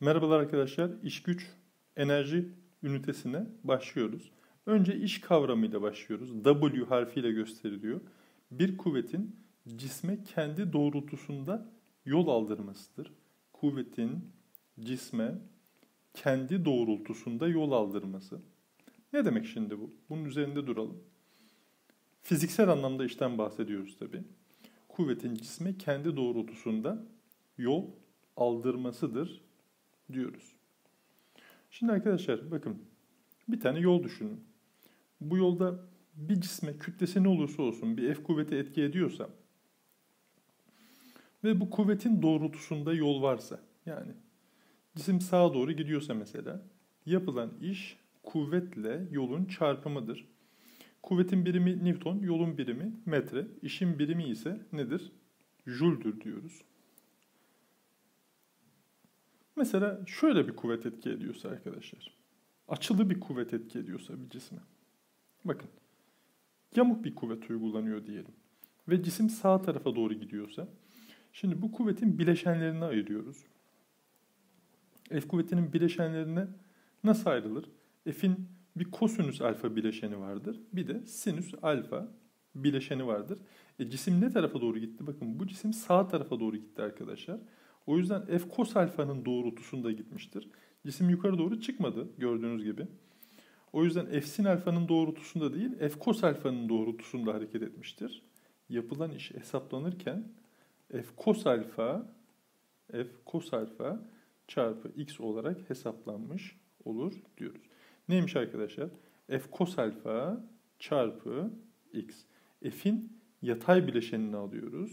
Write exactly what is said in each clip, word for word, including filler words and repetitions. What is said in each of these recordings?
Merhabalar arkadaşlar, iş güç enerji ünitesine başlıyoruz. Önce iş kavramıyla başlıyoruz. W harfiyle gösteriliyor. Bir kuvvetin cisme kendi doğrultusunda yol aldırmasıdır. Kuvvetin cisme kendi doğrultusunda yol aldırması. Ne demek şimdi bu? Bunun üzerinde duralım. Fiziksel anlamda işten bahsediyoruz tabii. Kuvvetin cisme kendi doğrultusunda yol aldırmasıdır diyoruz. Şimdi arkadaşlar bakın, bir tane yol düşünün. Bu yolda bir cisme kütlesi ne olursa olsun bir F kuvveti etki ediyorsa ve bu kuvvetin doğrultusunda yol varsa, yani cisim sağa doğru gidiyorsa mesela, yapılan iş kuvvetle yolun çarpımıdır. Kuvvetin birimi Newton, yolun birimi metre, işin birimi ise nedir? Joule'dür diyoruz. Mesela şöyle bir kuvvet etki ediyorsa arkadaşlar, açılı bir kuvvet etki ediyorsa bir cisme. Bakın, yamuk bir kuvvet uygulanıyor diyelim ve cisim sağ tarafa doğru gidiyorsa, şimdi bu kuvvetin bileşenlerini ayırıyoruz. F kuvvetinin bileşenlerine nasıl ayrılır? F'in bir kosinüs alfa bileşeni vardır, bir de sinüs alfa bileşeni vardır. E, cisim ne tarafa doğru gitti? Bakın, bu cisim sağ tarafa doğru gitti arkadaşlar. O yüzden F kos alfanın doğrultusunda gitmiştir. Cisim yukarı doğru çıkmadı gördüğünüz gibi. O yüzden F sin alfanın doğrultusunda değil, F kos alfanın doğrultusunda hareket etmiştir. Yapılan iş hesaplanırken F kos alfa F kos alfa çarpı x olarak hesaplanmış olur diyoruz. Neymiş arkadaşlar? F kos alfa çarpı x. F'in yatay bileşenini alıyoruz.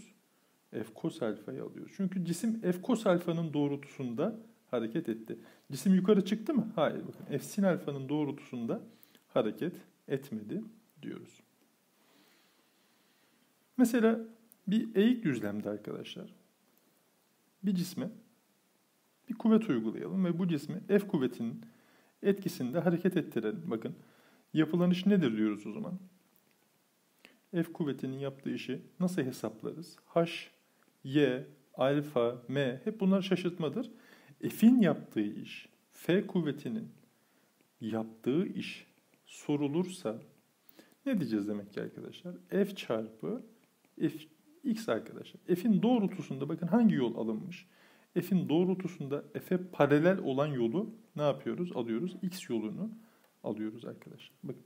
F kos alfayı alıyoruz. Çünkü cisim F kos alfanın doğrultusunda hareket etti. Cisim yukarı çıktı mı? Hayır. Bakın, F sin alfanın doğrultusunda hareket etmedi diyoruz. Mesela bir eğik düzlemde arkadaşlar, bir cisme bir kuvvet uygulayalım ve bu cismi F kuvvetinin etkisinde hareket ettirelim. Bakın, yapılan iş nedir diyoruz o zaman? F kuvvetinin yaptığı işi nasıl hesaplarız? H, Y, alfa, M, hep bunlar şaşırtmadır. F'in yaptığı iş, F kuvvetinin yaptığı iş sorulursa ne diyeceğiz demek ki arkadaşlar? F çarpı F, X arkadaşlar. F'in doğrultusunda bakın hangi yol alınmış? F'in doğrultusunda F'e paralel olan yolu ne yapıyoruz? Alıyoruz. X yolunu alıyoruz arkadaşlar. Bakın,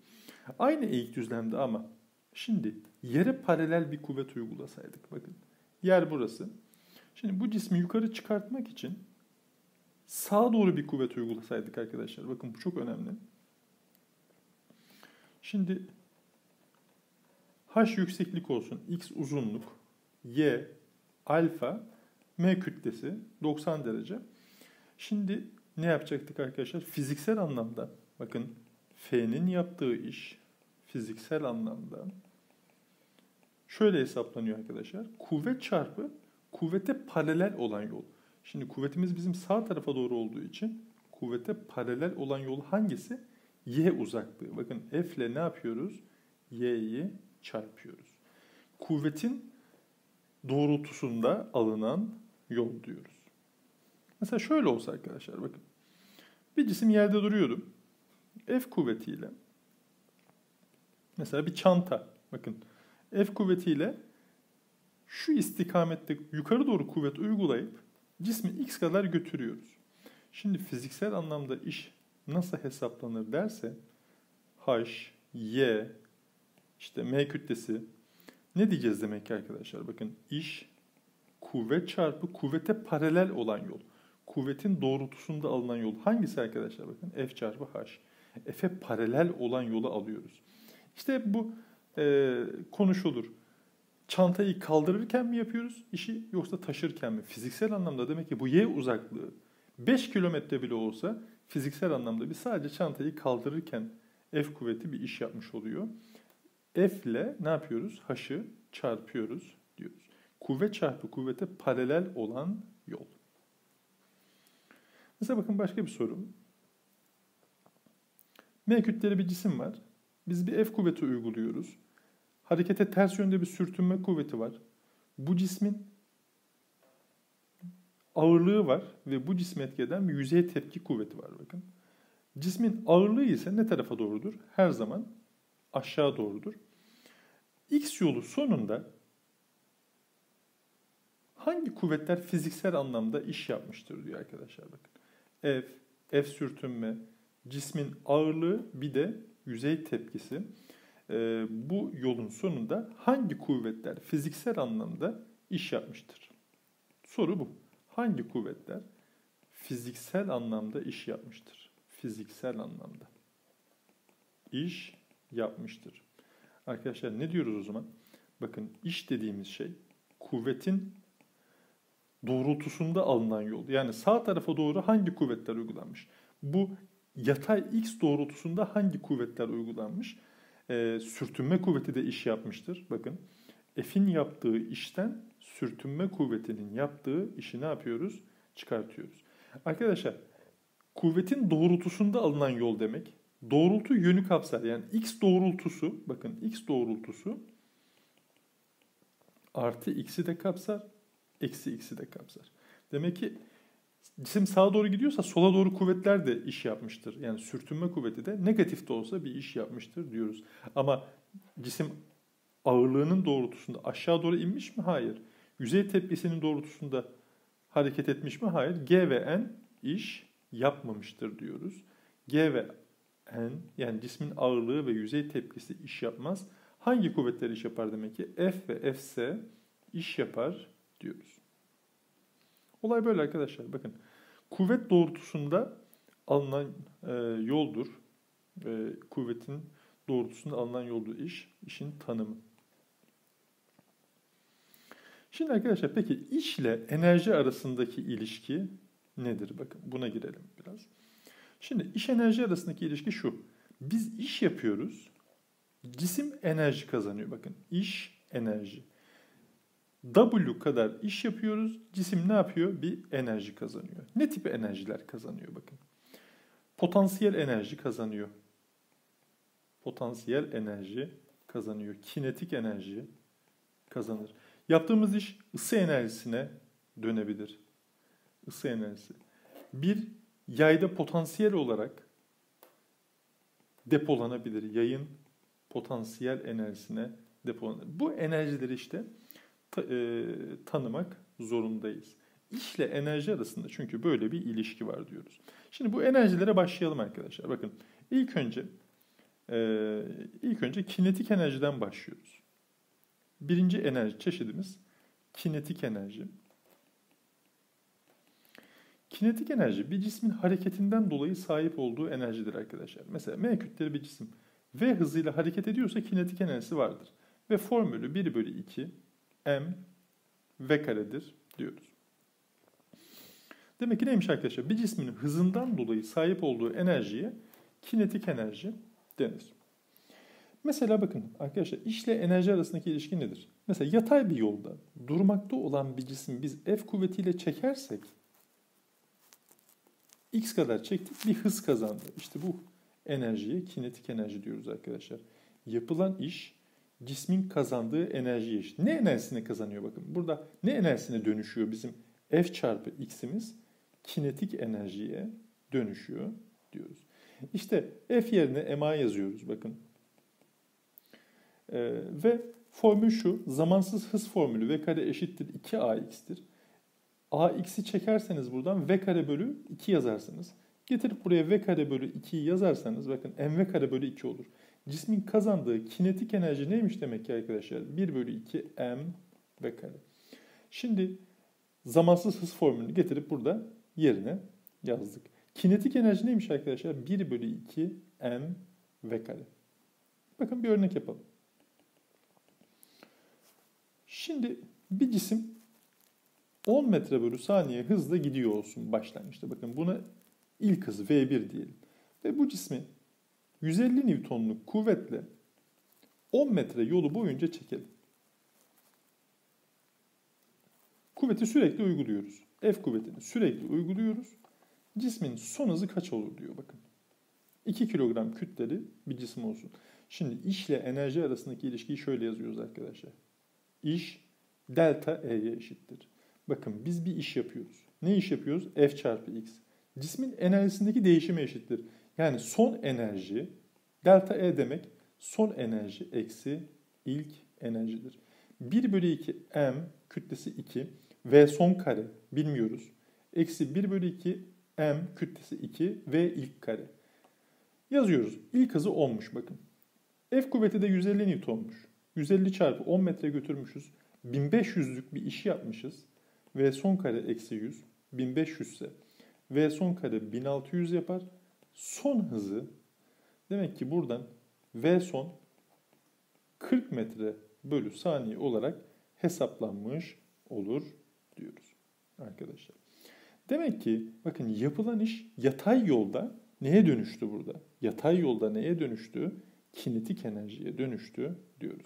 aynı eğik düzlemde ama şimdi yere paralel bir kuvvet uygulasaydık, bakın yer burası. Şimdi bu cismi yukarı çıkartmak için sağa doğru bir kuvvet uygulasaydık arkadaşlar, bakın bu çok önemli. Şimdi h yükseklik olsun, x uzunluk, y alfa, m kütlesi doksan derece. Şimdi ne yapacaktık arkadaşlar? Fiziksel anlamda bakın, f'nin yaptığı iş fiziksel anlamda şöyle hesaplanıyor arkadaşlar. Kuvvet çarpı kuvvete paralel olan yol. Şimdi kuvvetimiz bizim sağ tarafa doğru olduğu için kuvvete paralel olan yol hangisi? Y uzaklığı. Bakın, F ile ne yapıyoruz? Y'yi çarpıyoruz. Kuvvetin doğrultusunda alınan yol diyoruz. Mesela şöyle olsa arkadaşlar bakın. Bir cisim yerde duruyordu. F kuvvetiyle mesela bir çanta. Bakın, F kuvvetiyle şu istikamette yukarı doğru kuvvet uygulayıp cismi X kadar götürüyoruz. Şimdi fiziksel anlamda iş nasıl hesaplanır derse, H, Y, işte M kütlesi, ne diyeceğiz demek ki arkadaşlar? Bakın, iş kuvvet çarpı kuvvete paralel olan yol. Kuvvetin doğrultusunda alınan yol hangisi arkadaşlar? Bakın, F çarpı H. F'e paralel olan yolu alıyoruz. İşte bu e, konuşulur. Çantayı kaldırırken mi yapıyoruz işi, yoksa taşırken mi? Fiziksel anlamda demek ki bu y uzaklığı beş kilometre bile olsa fiziksel anlamda bir sadece çantayı kaldırırken F kuvveti bir iş yapmış oluyor. F ile ne yapıyoruz? H'ı çarpıyoruz diyoruz. Kuvvet çarpı kuvvete paralel olan yol. Mesela bakın, başka bir soru. M kütleli bir cisim var. Biz bir F kuvveti uyguluyoruz. Harekete ters yönde bir sürtünme kuvveti var. Bu cismin ağırlığı var ve bu cismi etki eden bir yüzeye tepki kuvveti var bakın. Cismin ağırlığı ise ne tarafa doğrudur? Her zaman aşağı doğrudur. X yolu sonunda hangi kuvvetler fiziksel anlamda iş yapmıştır diyor arkadaşlar bakın. F, F sürtünme, cismin ağırlığı bir de yüzey tepkisi. Ee, bu yolun sonunda hangi kuvvetler fiziksel anlamda iş yapmıştır? Soru bu. Hangi kuvvetler fiziksel anlamda iş yapmıştır? Fiziksel anlamda iş yapmıştır. Arkadaşlar ne diyoruz o zaman? Bakın iş dediğimiz şey kuvvetin doğrultusunda alınan yol. Yani sağ tarafa doğru hangi kuvvetler uygulanmış? Bu yatay X doğrultusunda hangi kuvvetler uygulanmış? Ee, sürtünme kuvveti de iş yapmıştır. Bakın F'in yaptığı işten sürtünme kuvvetinin yaptığı işi ne yapıyoruz? Çıkartıyoruz. Arkadaşlar kuvvetin doğrultusunda alınan yol demek. Doğrultu yönü kapsar. Yani X doğrultusu, bakın X doğrultusu artı X'i de kapsar, eksi X'i de kapsar. Demek ki cisim sağa doğru gidiyorsa sola doğru kuvvetler de iş yapmıştır. Yani sürtünme kuvveti de negatif de olsa bir iş yapmıştır diyoruz. Ama cisim ağırlığının doğrultusunda aşağı doğru inmiş mi? Hayır. Yüzey tepkisinin doğrultusunda hareket etmiş mi? Hayır. G ve N iş yapmamıştır diyoruz. G ve N yani cismin ağırlığı ve yüzey tepkisi iş yapmaz. Hangi kuvvetler iş yapar demek ki? F ve Fs iş yapar diyoruz. Olay böyle arkadaşlar. Bakın kuvvet doğrultusunda alınan e, yoldur. E, kuvvetin doğrultusunda alınan yoldur iş. İşin tanımı. Şimdi arkadaşlar peki iş ile enerji arasındaki ilişki nedir? Bakın buna girelim biraz. Şimdi iş enerji arasındaki ilişki şu. Biz iş yapıyoruz. Cisim enerji kazanıyor. Bakın iş enerji. W kadar iş yapıyoruz. Cisim ne yapıyor? Bir enerji kazanıyor. Ne tip enerjiler kazanıyor? Bakın. Potansiyel enerji kazanıyor. Potansiyel enerji kazanıyor. Kinetik enerji kazanır. Yaptığımız iş ısı enerjisine dönebilir. Isı enerjisi. Bir yayda potansiyel olarak depolanabilir. Yayın potansiyel enerjisine depolanabilir. Bu enerjileri işte Ta, e, tanımak zorundayız. İşle enerji arasında çünkü böyle bir ilişki var diyoruz. Şimdi bu enerjilere başlayalım arkadaşlar. Bakın ilk önce e, ilk önce kinetik enerjiden başlıyoruz. Birinci enerji çeşidimiz kinetik enerji. Kinetik enerji bir cismin hareketinden dolayı sahip olduğu enerjidir arkadaşlar. Mesela M kütleli bir cisim V hızıyla hareket ediyorsa kinetik enerjisi vardır. Ve formülü bir bölü iki M V karedir diyoruz. Demek ki neymiş arkadaşlar? Bir cismin hızından dolayı sahip olduğu enerjiye kinetik enerji denir. Mesela bakın arkadaşlar işle enerji arasındaki ilişki nedir? Mesela yatay bir yolda durmakta olan bir cisim biz F kuvvetiyle çekersek X kadar çektik bir hız kazandı. İşte bu enerjiye kinetik enerji diyoruz arkadaşlar. Yapılan iş cismin kazandığı enerjiye eşit. Ne enerjisine kazanıyor bakın. Burada ne enerjisine dönüşüyor bizim F çarpı X'imiz? Kinetik enerjiye dönüşüyor diyoruz. İşte F yerine M A yazıyoruz bakın. Ee, ve formül şu. Zamansız hız formülü V kare eşittir iki A X'tir. A X'i çekerseniz buradan V kare bölü iki yazarsınız. Getirip buraya V kare bölü ikiyi yazarsanız bakın M V kare bölü iki olur. Cismin kazandığı kinetik enerji neymiş demek ki arkadaşlar? bir bölü iki M V kare. Şimdi zamansız hız formülünü getirip burada yerine yazdık. Kinetik enerji neymiş arkadaşlar? bir bölü iki M V kare. Bakın bir örnek yapalım. Şimdi bir cisim on metre bölü saniye hızla gidiyor olsun başlangıçta. Bakın buna ilk hız V bir diyelim. Ve bu cismi yüz elli Newton'luk kuvvetle on metre yolu boyunca çekelim. Kuvveti sürekli uyguluyoruz. F kuvvetini sürekli uyguluyoruz. Cismin son hızı kaç olur diyor bakın. iki kilogram kütleli bir cisim olsun. Şimdi işle enerji arasındaki ilişkiyi şöyle yazıyoruz arkadaşlar. İş delta E'ye eşittir. Bakın biz bir iş yapıyoruz. Ne iş yapıyoruz? F çarpı X. Cismin enerjisindeki değişime eşittir. Yani son enerji, delta E demek son enerji eksi ilk enerjidir. bir bölü iki M kütlesi iki, V son kare bilmiyoruz. Eksi bir bölü iki M kütlesi iki, V ilk kare. Yazıyoruz. İlk hızı onmuş bakın. F kuvveti de yüz elli Newton'muş. yüz elli çarpı on metre götürmüşüz. bin beş yüzlük bir işi yapmışız. V son kare eksi yüz. bin beş yüz ise V son kare bin altı yüz yapar. Son hızı demek ki buradan V son kırk metre bölü saniye olarak hesaplanmış olur diyoruz arkadaşlar. Demek ki bakın yapılan iş yatay yolda neye dönüştü burada? Yatay yolda neye dönüştü? Kinetik enerjiye dönüştü diyoruz.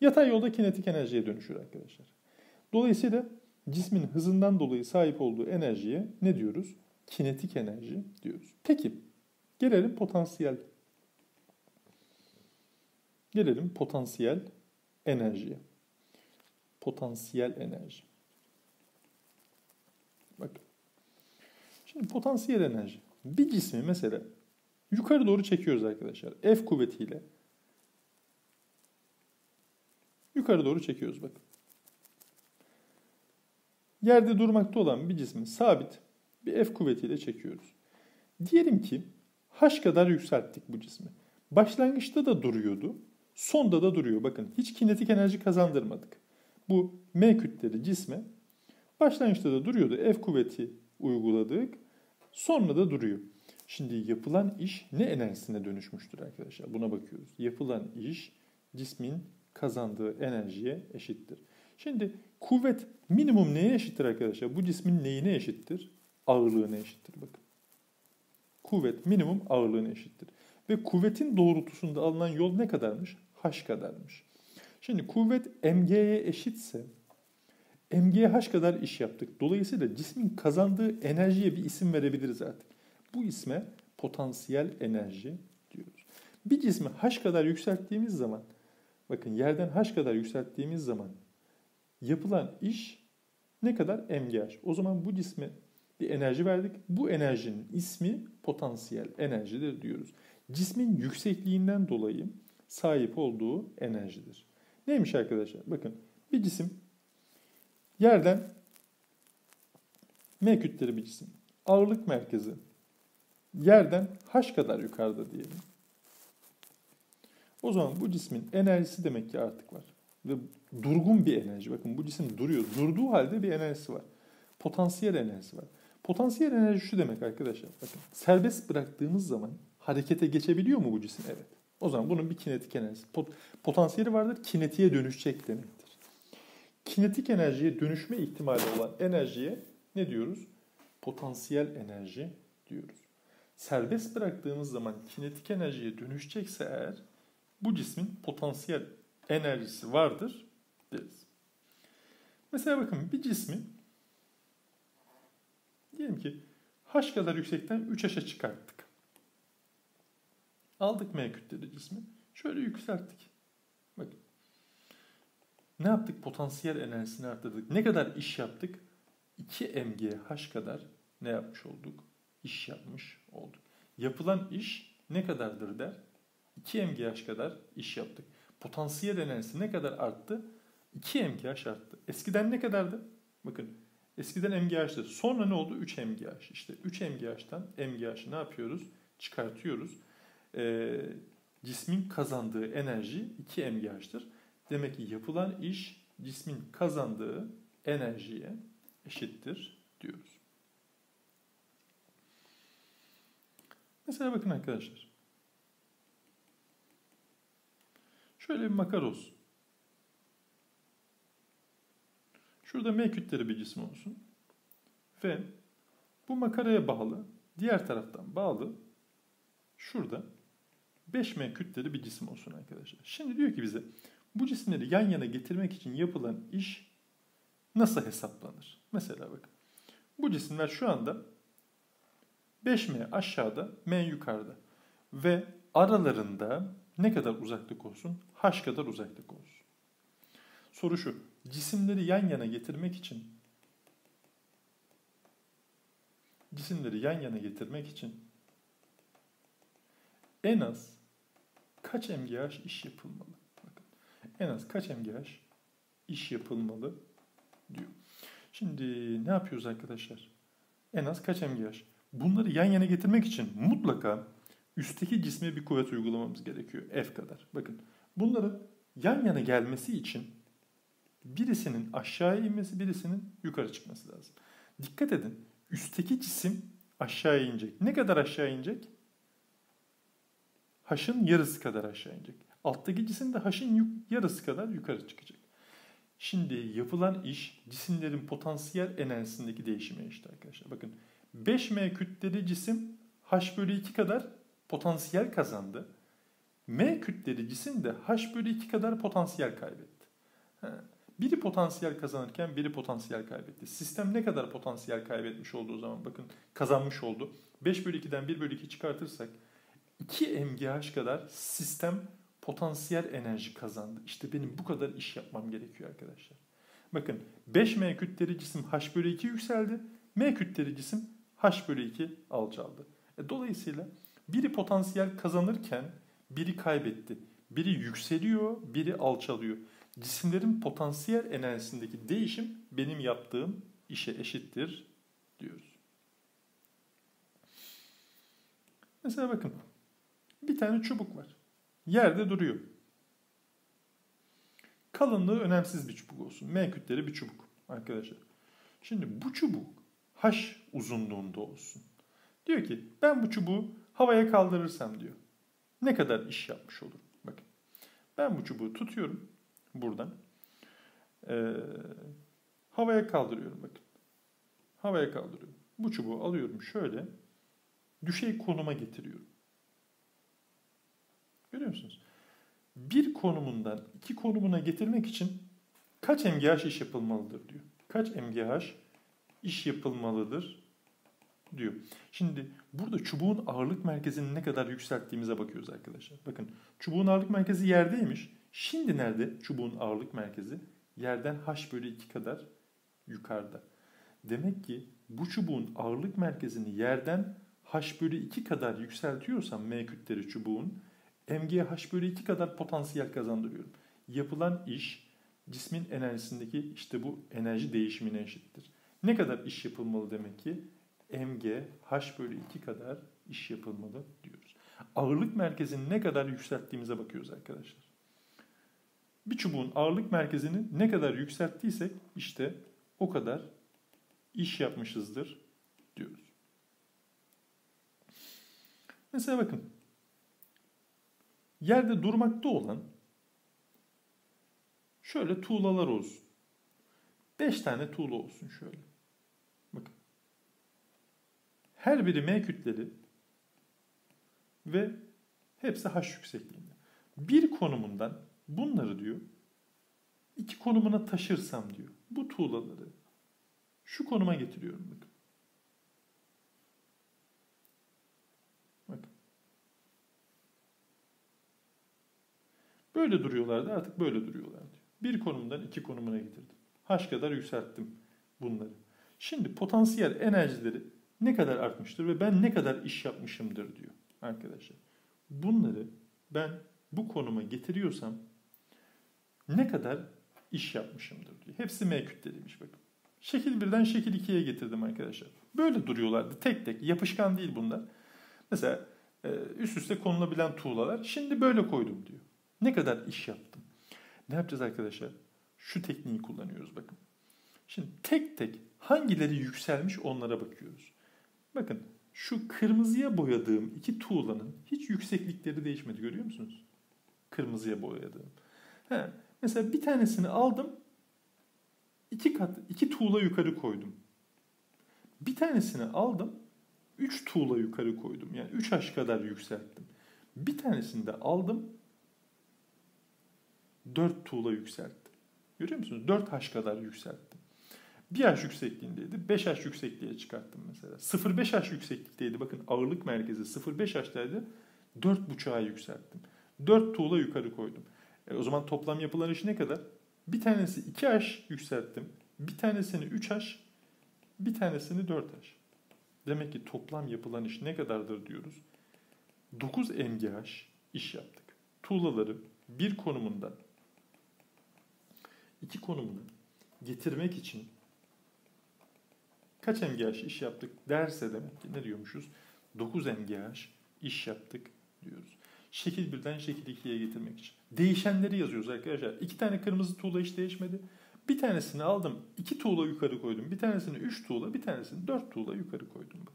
Yatay yolda kinetik enerjiye dönüşür arkadaşlar. Dolayısıyla cismin hızından dolayı sahip olduğu enerjiye ne diyoruz? Kinetik enerji diyoruz. Peki gelelim potansiyel. Gelelim potansiyel enerjiye. Potansiyel enerji. Bakın. Şimdi potansiyel enerji. Bir cismi mesela yukarı doğru çekiyoruz arkadaşlar. F kuvvetiyle. Yukarı doğru çekiyoruz bakın. Yerde durmakta olan bir cismi sabit bir F kuvvetiyle çekiyoruz. Diyelim ki H kadar yükselttik bu cismi. Başlangıçta da duruyordu. Sonda da duruyor. Bakın hiç kinetik enerji kazandırmadık. Bu M kütleli cisme başlangıçta da duruyordu. F kuvveti uyguladık. Sonra da duruyor. Şimdi yapılan iş ne enerjisine dönüşmüştür arkadaşlar? Buna bakıyoruz. Yapılan iş cismin kazandığı enerjiye eşittir. Şimdi kuvvet minimum neye eşittir arkadaşlar? Bu cismin neyine eşittir? Ağırlığına eşittir bakın. Kuvvet minimum ağırlığına eşittir. Ve kuvvetin doğrultusunda alınan yol ne kadarmış? H kadarmış. Şimdi kuvvet mg'ye eşitse mg'ye H kadar iş yaptık. Dolayısıyla cismin kazandığı enerjiye bir isim verebiliriz artık. Bu isme potansiyel enerji diyoruz. Bir cismi H kadar yükselttiğimiz zaman, bakın yerden H kadar yükselttiğimiz zaman yapılan iş ne kadar? mgh. O zaman bu cisme bir enerji verdik. Bu enerjinin ismi potansiyel enerjidir diyoruz. Cismin yüksekliğinden dolayı sahip olduğu enerjidir. Neymiş arkadaşlar? Bakın bir cisim yerden M kütleli bir cisim. Ağırlık merkezi yerden H kadar yukarıda diyelim. O zaman bu cismin enerjisi demek ki artık var. Ve durgun bir enerji. Bakın bu cisim duruyor. Durduğu halde bir enerjisi var. Potansiyel enerjisi var. Potansiyel enerji şu demek arkadaşlar. Bakın serbest bıraktığımız zaman harekete geçebiliyor mu bu cisim? Evet. O zaman bunun bir kinetik enerjisi. Pot potansiyeli vardır. Kinetiğe dönüşecek demektir. Kinetik enerjiye dönüşme ihtimali olan enerjiye ne diyoruz? Potansiyel enerji diyoruz. Serbest bıraktığımız zaman kinetik enerjiye dönüşecekse eğer bu cismin potansiyel enerjisi vardır deriz. Mesela bakın bir cismi diyelim ki H kadar yüksekten üç H'a çıkarttık. Aldık M kütleli cismi. Şöyle yükselttik. Bakın. Ne yaptık? Potansiyel enerjisini arttırdık. Ne kadar iş yaptık? iki M G H kadar ne yapmış olduk? İş yapmış olduk. Yapılan iş ne kadardır der? iki M G H kadar iş yaptık. Potansiyel enerjisi ne kadar arttı? iki M G H arttı. Eskiden ne kadardı? Bakın. Eskiden M G H'tı. Sonra ne oldu? üç M G H. İşte üç M G H'tan M G H'ı ne yapıyoruz? Çıkartıyoruz. E, cismin kazandığı enerji iki M G H'tır. Demek ki yapılan iş cismin kazandığı enerjiye eşittir diyoruz. Mesela bakın arkadaşlar. Şöyle bir makara olsun. Şurada M kütleli bir cisim olsun. Ve bu makaraya bağlı, diğer taraftan bağlı şurada beş M kütleli bir cisim olsun arkadaşlar. Şimdi diyor ki bize bu cisimleri yan yana getirmek için yapılan iş nasıl hesaplanır? Mesela bakın. Bu cisimler şu anda beş M aşağıda, M yukarıda. Ve aralarında ne kadar uzaklık olsun? H kadar uzaklık olsun. Soru şu. Cisimleri yan yana getirmek için cisimleri yan yana getirmek için en az kaç M G H iş yapılmalı? Bakın, en az kaç M G H iş yapılmalı diyor. Şimdi ne yapıyoruz arkadaşlar? En az kaç M G H? Bunları yan yana getirmek için mutlaka üstteki cisme bir kuvvet uygulamamız gerekiyor. F kadar. Bakın, bunların yan yana gelmesi için birisinin aşağıya inmesi, birisinin yukarı çıkması lazım. Dikkat edin. Üstteki cisim aşağıya inecek. Ne kadar aşağı inecek? H'ın yarısı kadar aşağı inecek. Alttaki cisim de H'ın yarısı kadar yukarı çıkacak. Şimdi yapılan iş cisimlerin potansiyel enerjisindeki değişime işte arkadaşlar. Bakın, beş M kütleli cisim H bölü iki kadar potansiyel kazandı. M kütleli cisim de H bölü iki kadar potansiyel kaybetti. Ha. Biri potansiyel kazanırken biri potansiyel kaybetti. Sistem ne kadar potansiyel kaybetmiş olduğu zaman bakın kazanmış oldu. beş bölü ikiden bir bölü iki çıkartırsak iki M G H kadar sistem potansiyel enerji kazandı. İşte benim bu kadar iş yapmam gerekiyor arkadaşlar. Bakın, beş M kütleli cisim H bölü iki yükseldi. M kütleli cisim H bölü iki alçaldı. E, dolayısıyla biri potansiyel kazanırken biri kaybetti. Biri yükseliyor, biri alçalıyor. Cisimlerin potansiyel enerjisindeki değişim benim yaptığım işe eşittir diyoruz. Mesela bakın, bir tane çubuk var. Yerde duruyor. Kalınlığı önemsiz bir çubuk olsun. M kütleli bir çubuk arkadaşlar. Şimdi bu çubuk H uzunluğunda olsun. Diyor ki ben bu çubuğu havaya kaldırırsam diyor. Ne kadar iş yapmış olurum? Bakın, ben bu çubuğu tutuyorum buradan. Ee, havaya kaldırıyorum bakın. Havaya kaldırıyorum. Bu çubuğu alıyorum şöyle. Düşey konuma getiriyorum. Görüyor musunuz? Bir konumundan iki konumuna getirmek için kaç M G H iş yapılmalıdır diyor. Kaç M G H iş yapılmalıdır diyor. Şimdi burada çubuğun ağırlık merkezini ne kadar yükselttiğimize bakıyoruz arkadaşlar. Bakın, çubuğun ağırlık merkezi yerdeymiş. Şimdi nerede? Çubuğun ağırlık merkezi yerden H bölü iki kadar yukarıda. Demek ki bu çubuğun ağırlık merkezini yerden H bölü iki kadar yükseltiyorsam M kütleli çubuğun M G'ye H bölü iki kadar potansiyel kazandırıyorum. Yapılan iş cismin enerjisindeki işte bu enerji değişimine eşittir. Ne kadar iş yapılmalı demek ki? M G H bölü iki kadar iş yapılmalı diyoruz. Ağırlık merkezini ne kadar yükselttiğimize bakıyoruz arkadaşlar. Bir çubuğun ağırlık merkezini ne kadar yükselttiysek işte o kadar iş yapmışızdır diyoruz. Mesela bakın, yerde durmakta olan şöyle tuğlalar olsun. beş tane tuğla olsun şöyle. Bakın. Her biri M kütleli ve hepsi H yüksekliğinde. Bir konumundan bunları diyor iki konumuna taşırsam diyor. Bu tuğlaları şu konuma getiriyorum bakın. Böyle duruyorlardı, artık böyle duruyorlardı. Bir konumdan iki konumuna getirdim. H kadar yükselttim bunları. Şimdi potansiyel enerjileri ne kadar artmıştır ve ben ne kadar iş yapmışımdır diyor arkadaşlar. Bunları ben bu konuma getiriyorsam ne kadar iş yapmışımdır diyor. Hepsi M kütleliymiş bakın. Şekil birden şekil ikiye getirdim arkadaşlar. Böyle duruyorlardı tek tek. Yapışkan değil bunlar. Mesela üst üste konulabilen tuğlalar. Şimdi böyle koydum diyor. Ne kadar iş yaptım? Ne yapacağız arkadaşlar? Şu tekniği kullanıyoruz bakın. Şimdi tek tek hangileri yükselmiş onlara bakıyoruz. Bakın, şu kırmızıya boyadığım iki tuğlanın hiç yükseklikleri değişmedi, görüyor musunuz? Kırmızıya boyadığım. He, mesela bir tanesini aldım, iki kat, iki tuğla yukarı koydum. Bir tanesini aldım, üç tuğla yukarı koydum. Yani üç H kadar yükselttim. Bir tanesini de aldım, dört tuğla yükselttim. Görüyor musunuz? dört H kadar yükselttim. bir H yüksekliğindeydi. beş H yüksekliğe çıkarttım mesela. sıfır virgül beş H yükseklikteydi. Bakın, ağırlık merkezi sıfır virgül beş H'daydı. dört virgül beş'e yükselttim. dört tuğla yukarı koydum. E, o zaman toplam yapılan iş ne kadar? Bir tanesi iki H yükselttim. Bir tanesini üç H. Bir tanesini dört H. Demek ki toplam yapılan iş ne kadardır diyoruz. dokuz M G H iş yaptık. Tuğlaları bir konumundan iki konumuna getirmek için kaç M G H iş yaptık derse demek ki ne diyormuşuz? dokuz M G H iş yaptık diyoruz. Şekil birden şekil ikiye getirmek için. Değişenleri yazıyoruz arkadaşlar. iki tane kırmızı tuğla hiç değişmedi. Bir tanesini aldım, iki tuğla yukarı koydum. Bir tanesini üç tuğla, bir tanesini dört tuğla yukarı koydum. Bak.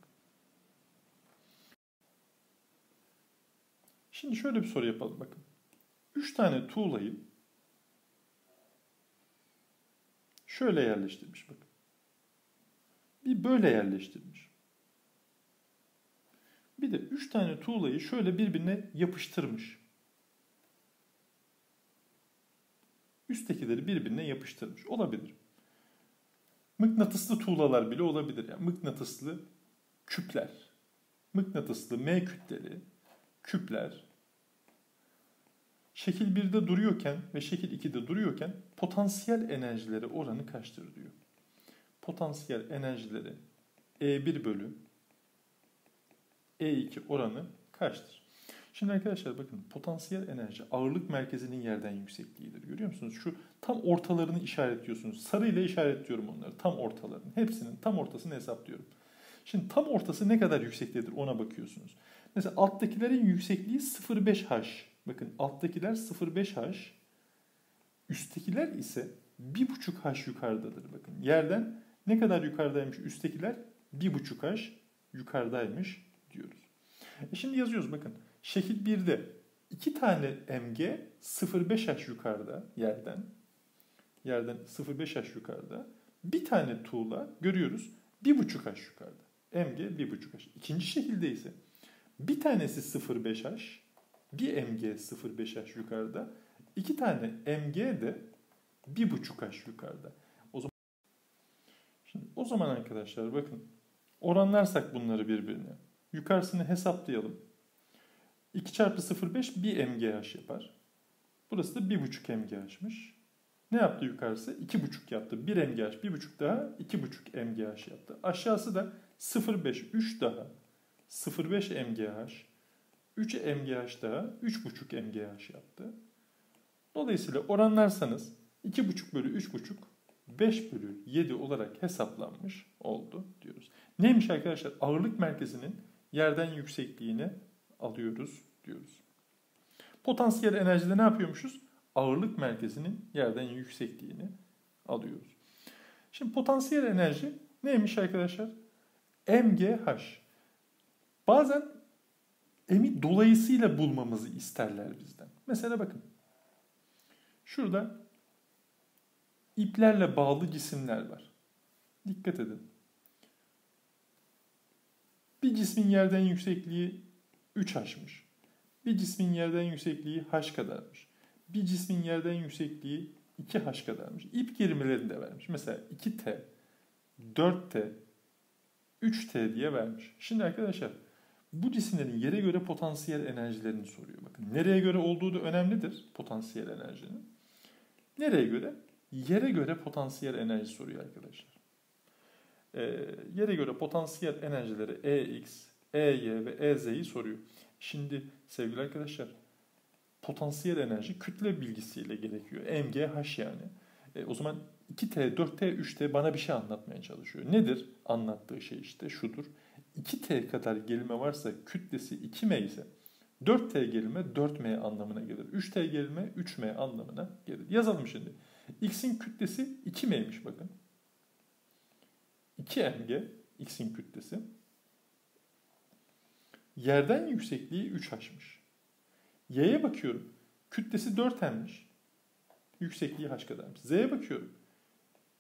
Şimdi şöyle bir soru yapalım bakın. üç tane tuğlayı şöyle yerleştirmiş bakın. Bir böyle yerleştirmiş. Bir de üç tane tuğlayı şöyle birbirine yapıştırmış. Üsttekileri birbirine yapıştırmış. Olabilir. Mıknatıslı tuğlalar bile olabilir. Yani mıknatıslı küpler. Mıknatıslı M kütleli küpler. Şekil birde duruyorken ve şekil ikide duruyorken potansiyel enerjileri oranı kaçtır diyor. Potansiyel enerjileri E bir bölü E iki oranı kaçtır? Şimdi arkadaşlar bakın potansiyel enerji ağırlık merkezinin yerden yüksekliğidir. Görüyor musunuz? Şu tam ortalarını işaretliyorsunuz. Sarıyla işaretliyorum onları. Tam ortalarını. Hepsinin tam ortasını hesaplıyorum. Şimdi tam ortası ne kadar yüksektedir ona bakıyorsunuz. Mesela alttakilerin yüksekliği sıfır virgül beş H. Bakın alttakiler sıfır virgül beş H. Üsttekiler ise bir virgül beş H yukarıdadır. Bakın yerden ne kadar yukarıdaymış üsttekiler? bir virgül beş H yukarıdaymış diyoruz. E şimdi yazıyoruz bakın. Şekil birde iki tane M G sıfır virgül beş H yukarıda yerden. Yerden sıfır virgül beş H yukarıda. Bir tane tuğla görüyoruz bir virgül beş H yukarıda. M G bir virgül beş H. İkinci şekilde ise bir tanesi sıfır virgül beş H, bir M G sıfır virgül beş H yukarıda. İki tane M G de bir virgül beş H yukarıda. O zaman Şimdi o zaman arkadaşlar bakın oranlarsak bunları birbirine. Yukarısını hesaplayalım. iki çarpı sıfır virgül beş bir M G H yapar. Burası da bir virgül beş M G H'miş. Ne yaptı yukarısı? iki virgül yaptı. bir M G H, bir virgül beş daha, iki virgül M G H yaptı. Aşağısı da sıfır virgül beş, üç daha, sıfır virgül beş M G H, üç M G H daha, üç virgül beş M G H yaptı. Dolayısıyla oranlarsanız iki virgül bölü üç virgül, beş bölü yedi olarak hesaplanmış oldu diyoruz. Neymiş arkadaşlar? Ağırlık merkezinin yerden yüksekliğini alıyoruz diyoruz. Potansiyel enerjide ne yapıyormuşuz? Ağırlık merkezinin yerden yüksekliğini alıyoruz. Şimdi potansiyel enerji neymiş arkadaşlar? M G H. Bazen M'i dolayısıyla bulmamızı isterler bizden. Mesela bakın. Şurada iplerle bağlı cisimler var. Dikkat edin. Bir cismin yerden yüksekliği üç H'miş. Bir cismin yerden yüksekliği H kadarmış. Bir cismin yerden yüksekliği iki H kadarmış. İp gerilmelerini de vermiş. Mesela iki T, dört T, üç T diye vermiş. Şimdi arkadaşlar bu cisimlerin yere göre potansiyel enerjilerini soruyor. Bakın nereye göre olduğu da önemlidir potansiyel enerjinin. Nereye göre? Yere göre potansiyel enerji soruyor arkadaşlar. Ee, yere göre potansiyel enerjileri E X, E Y ve E Z'yi soruyor. Şimdi sevgili arkadaşlar potansiyel enerji kütle bilgisiyle gerekiyor. M G H yani. E, o zaman iki T, dört T, üç T bana bir şey anlatmaya çalışıyor. Nedir? Anlattığı şey işte şudur. iki T kadar gerilme varsa kütlesi iki M ise dört T gerilme dört M anlamına gelir. üç T gerilme üç M anlamına gelir. Yazalım şimdi. X'in kütlesi iki M'ymiş bakın. iki M G X'in kütlesi. Yerden yüksekliği üç H'miş. Y'ye bakıyorum. Kütlesi dört M'miş. Yüksekliği H kadarmış. Z'ye bakıyorum.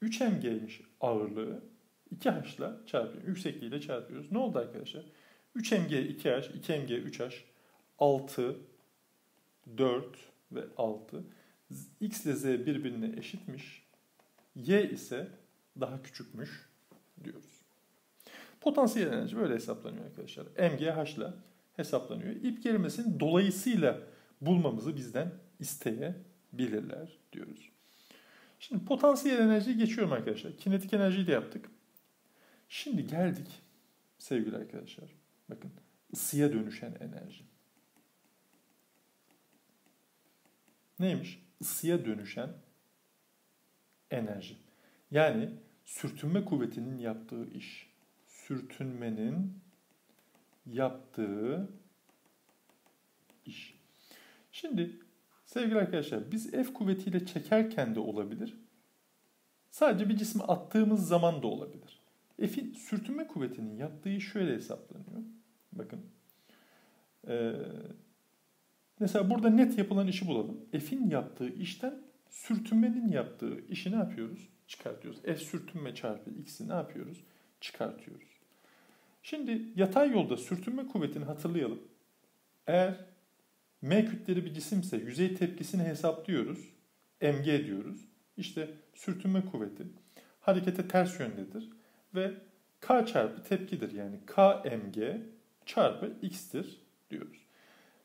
üç M G'ymiş ağırlığı. iki H'la çarpıyorum. Yüksekliğiyle çarpıyoruz. Ne oldu arkadaşlar? üç M G iki H, iki M G üç H, altı, dört ve altı. X ile Z birbirine eşitmiş. Y ise daha küçükmüş diyoruz. Potansiyel enerji böyle hesaplanıyor arkadaşlar. M G H ile hesaplanıyor. İp gerilmesini dolayısıyla bulmamızı bizden isteyebilirler diyoruz. Şimdi potansiyel enerjiyi geçiyorum arkadaşlar. Kinetik enerjiyi de yaptık. Şimdi geldik Sevgili arkadaşlar, bakın ısıya dönüşen enerji. Neymiş? Isıya dönüşen enerji. Yani sürtünme kuvvetinin yaptığı iş. Sürtünmenin yaptığı iş. Şimdi sevgili arkadaşlar, biz F kuvvetiyle çekerken de olabilir. Sadece bir cismi attığımız zaman da olabilir. F'in sürtünme kuvvetinin yaptığı iş şöyle hesaplanıyor. Bakın. Ee, mesela burada net yapılan işi bulalım. F'in yaptığı işten sürtünmenin yaptığı işi ne yapıyoruz? Çıkartıyoruz. F sürtünme çarpı x'i ne yapıyoruz? Çıkartıyoruz. Şimdi yatay yolda sürtünme kuvvetini hatırlayalım. Eğer M kütleli bir cisimse yüzey tepkisini hesaplıyoruz. Mg diyoruz. İşte sürtünme kuvveti harekete ters yöndedir. Ve K çarpı tepkidir. Yani K mg çarpı x'tir diyoruz.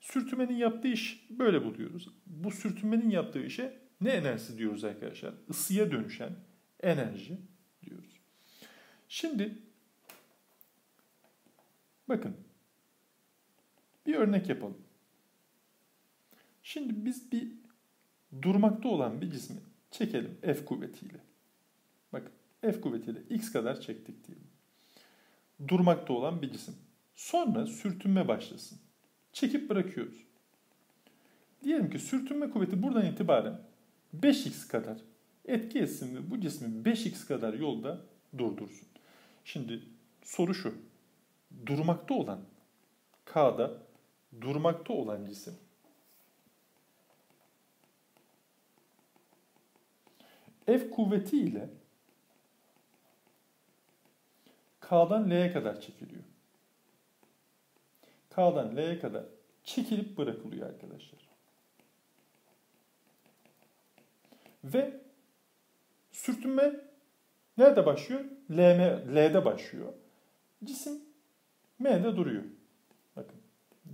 Sürtünmenin yaptığı iş böyle buluyoruz. Bu sürtünmenin yaptığı işe ne enerjisi diyoruz arkadaşlar? Isıya dönüşen enerji diyoruz. Şimdi bakın bir örnek yapalım. Şimdi biz bir durmakta olan bir cismi çekelim F kuvvetiyle. Bakın F kuvvetiyle X kadar çektik diyelim. Durmakta olan bir cisim. Sonra sürtünme başlasın. Çekip bırakıyoruz. Diyelim ki sürtünme kuvveti buradan itibaren beş x kadar etki etsin ve bu cismi beş x kadar yolda durdursun. Şimdi soru şu. Durmakta olan K'da durmakta olan cisim F kuvveti ile K'dan L'ye kadar çekiliyor. K'dan L'ye kadar çekilip bırakılıyor arkadaşlar. Ve sürtünme nerede başlıyor? L'de başlıyor. Cisim M'de duruyor. Bakın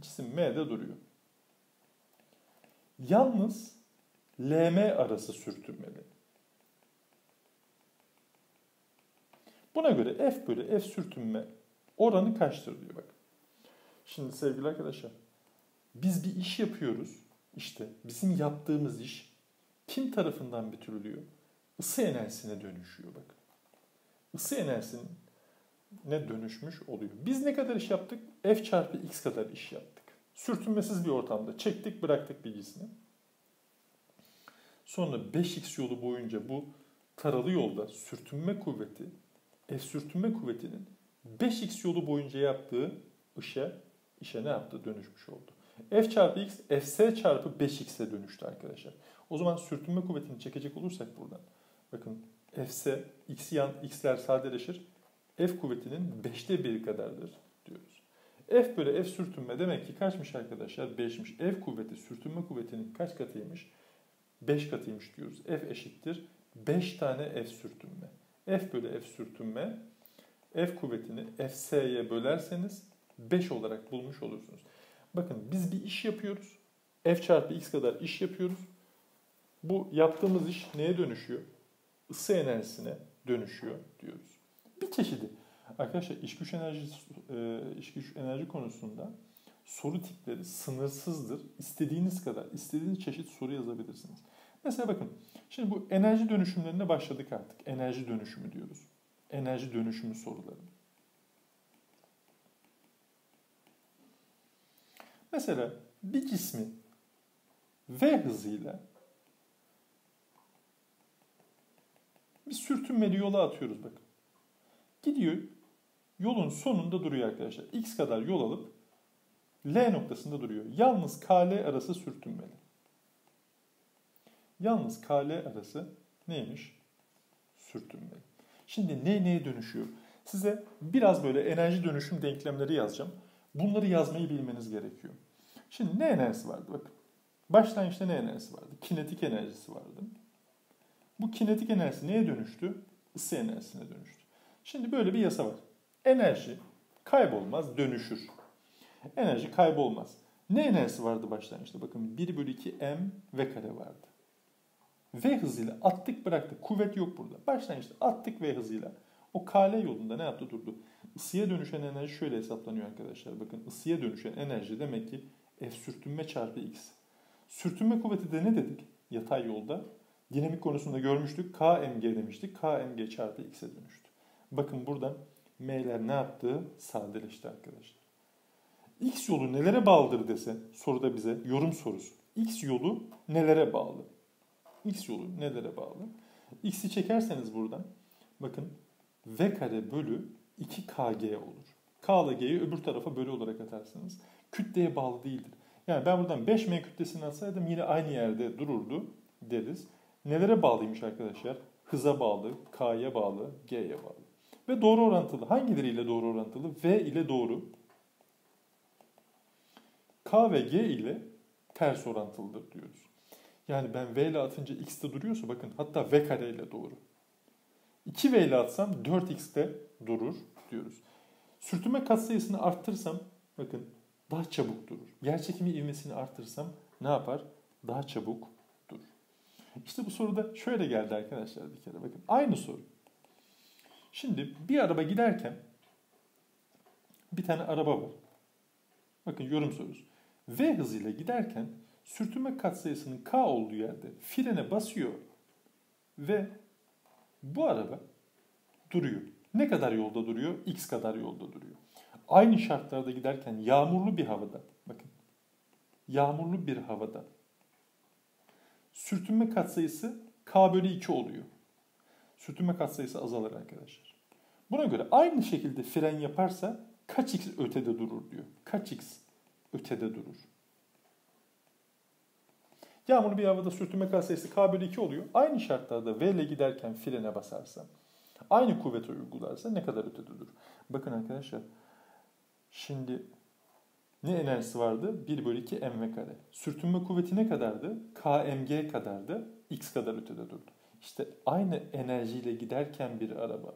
cisim M'de duruyor. Yalnız L M arası sürtünmeli. Buna göre F bölü F sürtünme oranı kaçtır diyor bakın. Şimdi sevgili arkadaşlar, biz bir iş yapıyoruz. İşte bizim yaptığımız iş kim tarafından bitiriliyor? Isı enerjisine dönüşüyor bakın. Isı enerjisine dönüşmüş oluyor. Biz ne kadar iş yaptık? F çarpı X kadar iş yaptık. Sürtünmesiz bir ortamda çektik bıraktık bir cismi. Sonra beş x yolu boyunca bu taralı yolda sürtünme kuvveti F sürtünme kuvvetinin beş x yolu boyunca yaptığı işe, işe ne yaptı? Dönüşmüş oldu. F çarpı X, Fs çarpı beş x'e dönüştü arkadaşlar. O zaman sürtünme kuvvetini çekecek olursak buradan. Bakın Fs, X'i yan, X'ler sadeleşir. F kuvvetinin beşte biri kadardır diyoruz. F bölü F sürtünme demek ki kaçmış arkadaşlar? beşmiş. F kuvveti sürtünme kuvvetinin kaç katıymış? beş katıymış diyoruz. F eşittir beş tane F sürtünme. F bölü F sürtünme, F kuvvetini F S'ye bölerseniz beş olarak bulmuş olursunuz. Bakın biz bir iş yapıyoruz. F çarpı X kadar iş yapıyoruz. Bu yaptığımız iş neye dönüşüyor? Isı enerjisine dönüşüyor diyoruz. Bir çeşidi. Arkadaşlar iş güç enerji, iş güç enerji konusunda soru tipleri sınırsızdır. İstediğiniz kadar, istediğiniz çeşit soru yazabilirsiniz. Mesela bakın, şimdi bu enerji dönüşümlerine başladık artık. Enerji dönüşümü diyoruz. Enerji dönüşümü soruları. Mesela bir cismi V hızıyla bir sürtünmeli yola atıyoruz bakın. Gidiyor, yolun sonunda duruyor arkadaşlar. X kadar yol alıp L noktasında duruyor. Yalnız K L arası sürtünmeli. Yalnız K L arası neymiş? Sürtünme. Şimdi ne neye dönüşüyor? Size biraz böyle enerji dönüşüm denklemleri yazacağım. Bunları yazmayı bilmeniz gerekiyor. Şimdi ne enerjisi vardı? Bakın. Başlangıçta ne enerjisi vardı? Kinetik enerjisi vardı. Bu kinetik enerjisi neye dönüştü? Isı enerjisine dönüştü. Şimdi böyle bir yasa var. Enerji kaybolmaz, dönüşür. Enerji kaybolmaz. Ne enerjisi vardı başlangıçta? Bakın bir bölü iki m v kare vardı. V hızıyla attık bıraktık. Kuvvet yok burada. Başlangıçta attık V hızıyla. O kale yolunda ne yaptı? Durdu. Isıya dönüşen enerji şöyle hesaplanıyor arkadaşlar. Bakın, ısıya dönüşen enerji demek ki F sürtünme çarpı X. Sürtünme kuvveti de ne dedik? Yatay yolda. Dinamik konusunda görmüştük. K M G demiştik. K M G çarpı X'e dönüştü. Bakın buradan M'ler ne yaptı? Sadeleşti arkadaşlar. X yolu nelere bağlıdır dese soruda bize, yorum sorusu. X yolu nelere bağlı? X yolu nelere bağlı? X'i çekerseniz buradan bakın V kare bölü iki K G olur. K ile G'yi öbür tarafa bölü olarak atarsınız. Kütleye bağlı değildir. Yani ben buradan beş M kütlesini atsaydım yine aynı yerde dururdu deriz. Nelere bağlıymış arkadaşlar? Hıza bağlı, K'ya bağlı, G'ye bağlı. Ve doğru orantılı. Hangileriyle doğru orantılı? V ile doğru. K ve G ile ters orantılıdır diyoruz. Yani ben V ile atınca X'te duruyorsa bakın hatta V kare ile doğru. iki V ile atsam dört X'te durur diyoruz. Sürtünme katsayısını arttırsam bakın daha çabuk durur. Yerçekimi ivmesini arttırsam ne yapar? Daha çabuk durur. İşte bu soruda şöyle geldi arkadaşlar bir kere. Bakın aynı soru. Şimdi bir araba giderken bir tane araba var. Bakın yorum sorusu. V hızıyla giderken sürtünme katsayısının K olduğu yerde frene basıyor ve bu araba duruyor. Ne kadar yolda duruyor? X kadar yolda duruyor. Aynı şartlarda giderken yağmurlu bir havada, bakın yağmurlu bir havada sürtünme katsayısı K bölü iki oluyor. Sürtünme katsayısı azalır arkadaşlar. Buna göre aynı şekilde fren yaparsa kaç X ötede durur diyor. Kaç X ötede durur. Yağmurlu bir havada sürtünme katsayısı K bölü iki oluyor. Aynı şartlarda V ile giderken frene basarsa, aynı kuvveti uygularsa ne kadar ötede durur? Bakın arkadaşlar, şimdi ne enerjisi vardı? bir bölü iki M V kare. Sürtünme kuvveti ne kadardı? K M G kadardı. X kadar ötede durdu. İşte aynı enerjiyle giderken bir araba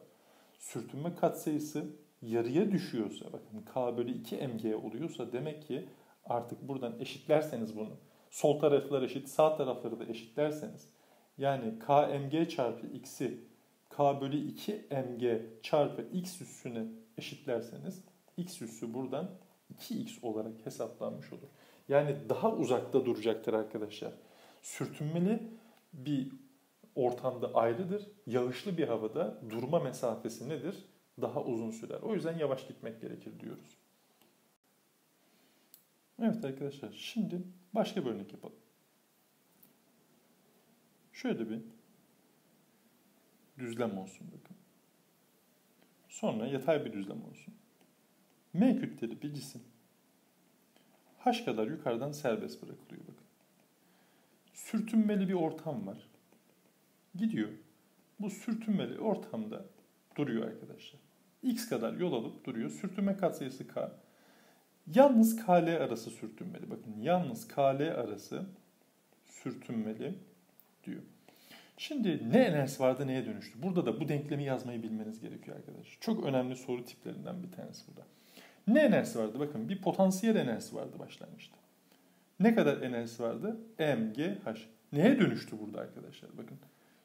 sürtünme katsayısı yarıya düşüyorsa, bakın K bölü iki M G oluyorsa demek ki artık buradan eşitlerseniz bunu, sol taraflar eşit, sağ tarafları da eşitlerseniz, yani K M G çarpı X'i K bölü iki M G çarpı X üssüne eşitlerseniz X üssü buradan iki X olarak hesaplanmış olur. Yani daha uzakta duracaktır arkadaşlar. Sürtünmeli bir ortamda ayrıdır. Yağışlı bir havada durma mesafesi nedir? Daha uzun sürer. O yüzden yavaş gitmek gerekir diyoruz. Evet arkadaşlar, şimdi başka bir örnek yapalım. Şöyle bir düzlem olsun bakın. Sonra yatay bir düzlem olsun. M kütleli bir cisim H kadar yukarıdan serbest bırakılıyor bakın. Sürtünmeli bir ortam var. Gidiyor. Bu sürtünmeli ortamda duruyor arkadaşlar. X kadar yol alıp duruyor. Sürtünme katsayısı K. Yalnız K L arası sürtünmeli. Bakın yalnız K L arası sürtünmeli diyor. Şimdi ne enerjisi vardı neye dönüştü? Burada da bu denklemi yazmayı bilmeniz gerekiyor arkadaşlar. Çok önemli soru tiplerinden bir tanesi burada. Ne enerjisi vardı? Bakın bir potansiyel enerjisi vardı başlangıçta. Ne kadar enerjisi vardı? M G H. Neye dönüştü burada arkadaşlar? Bakın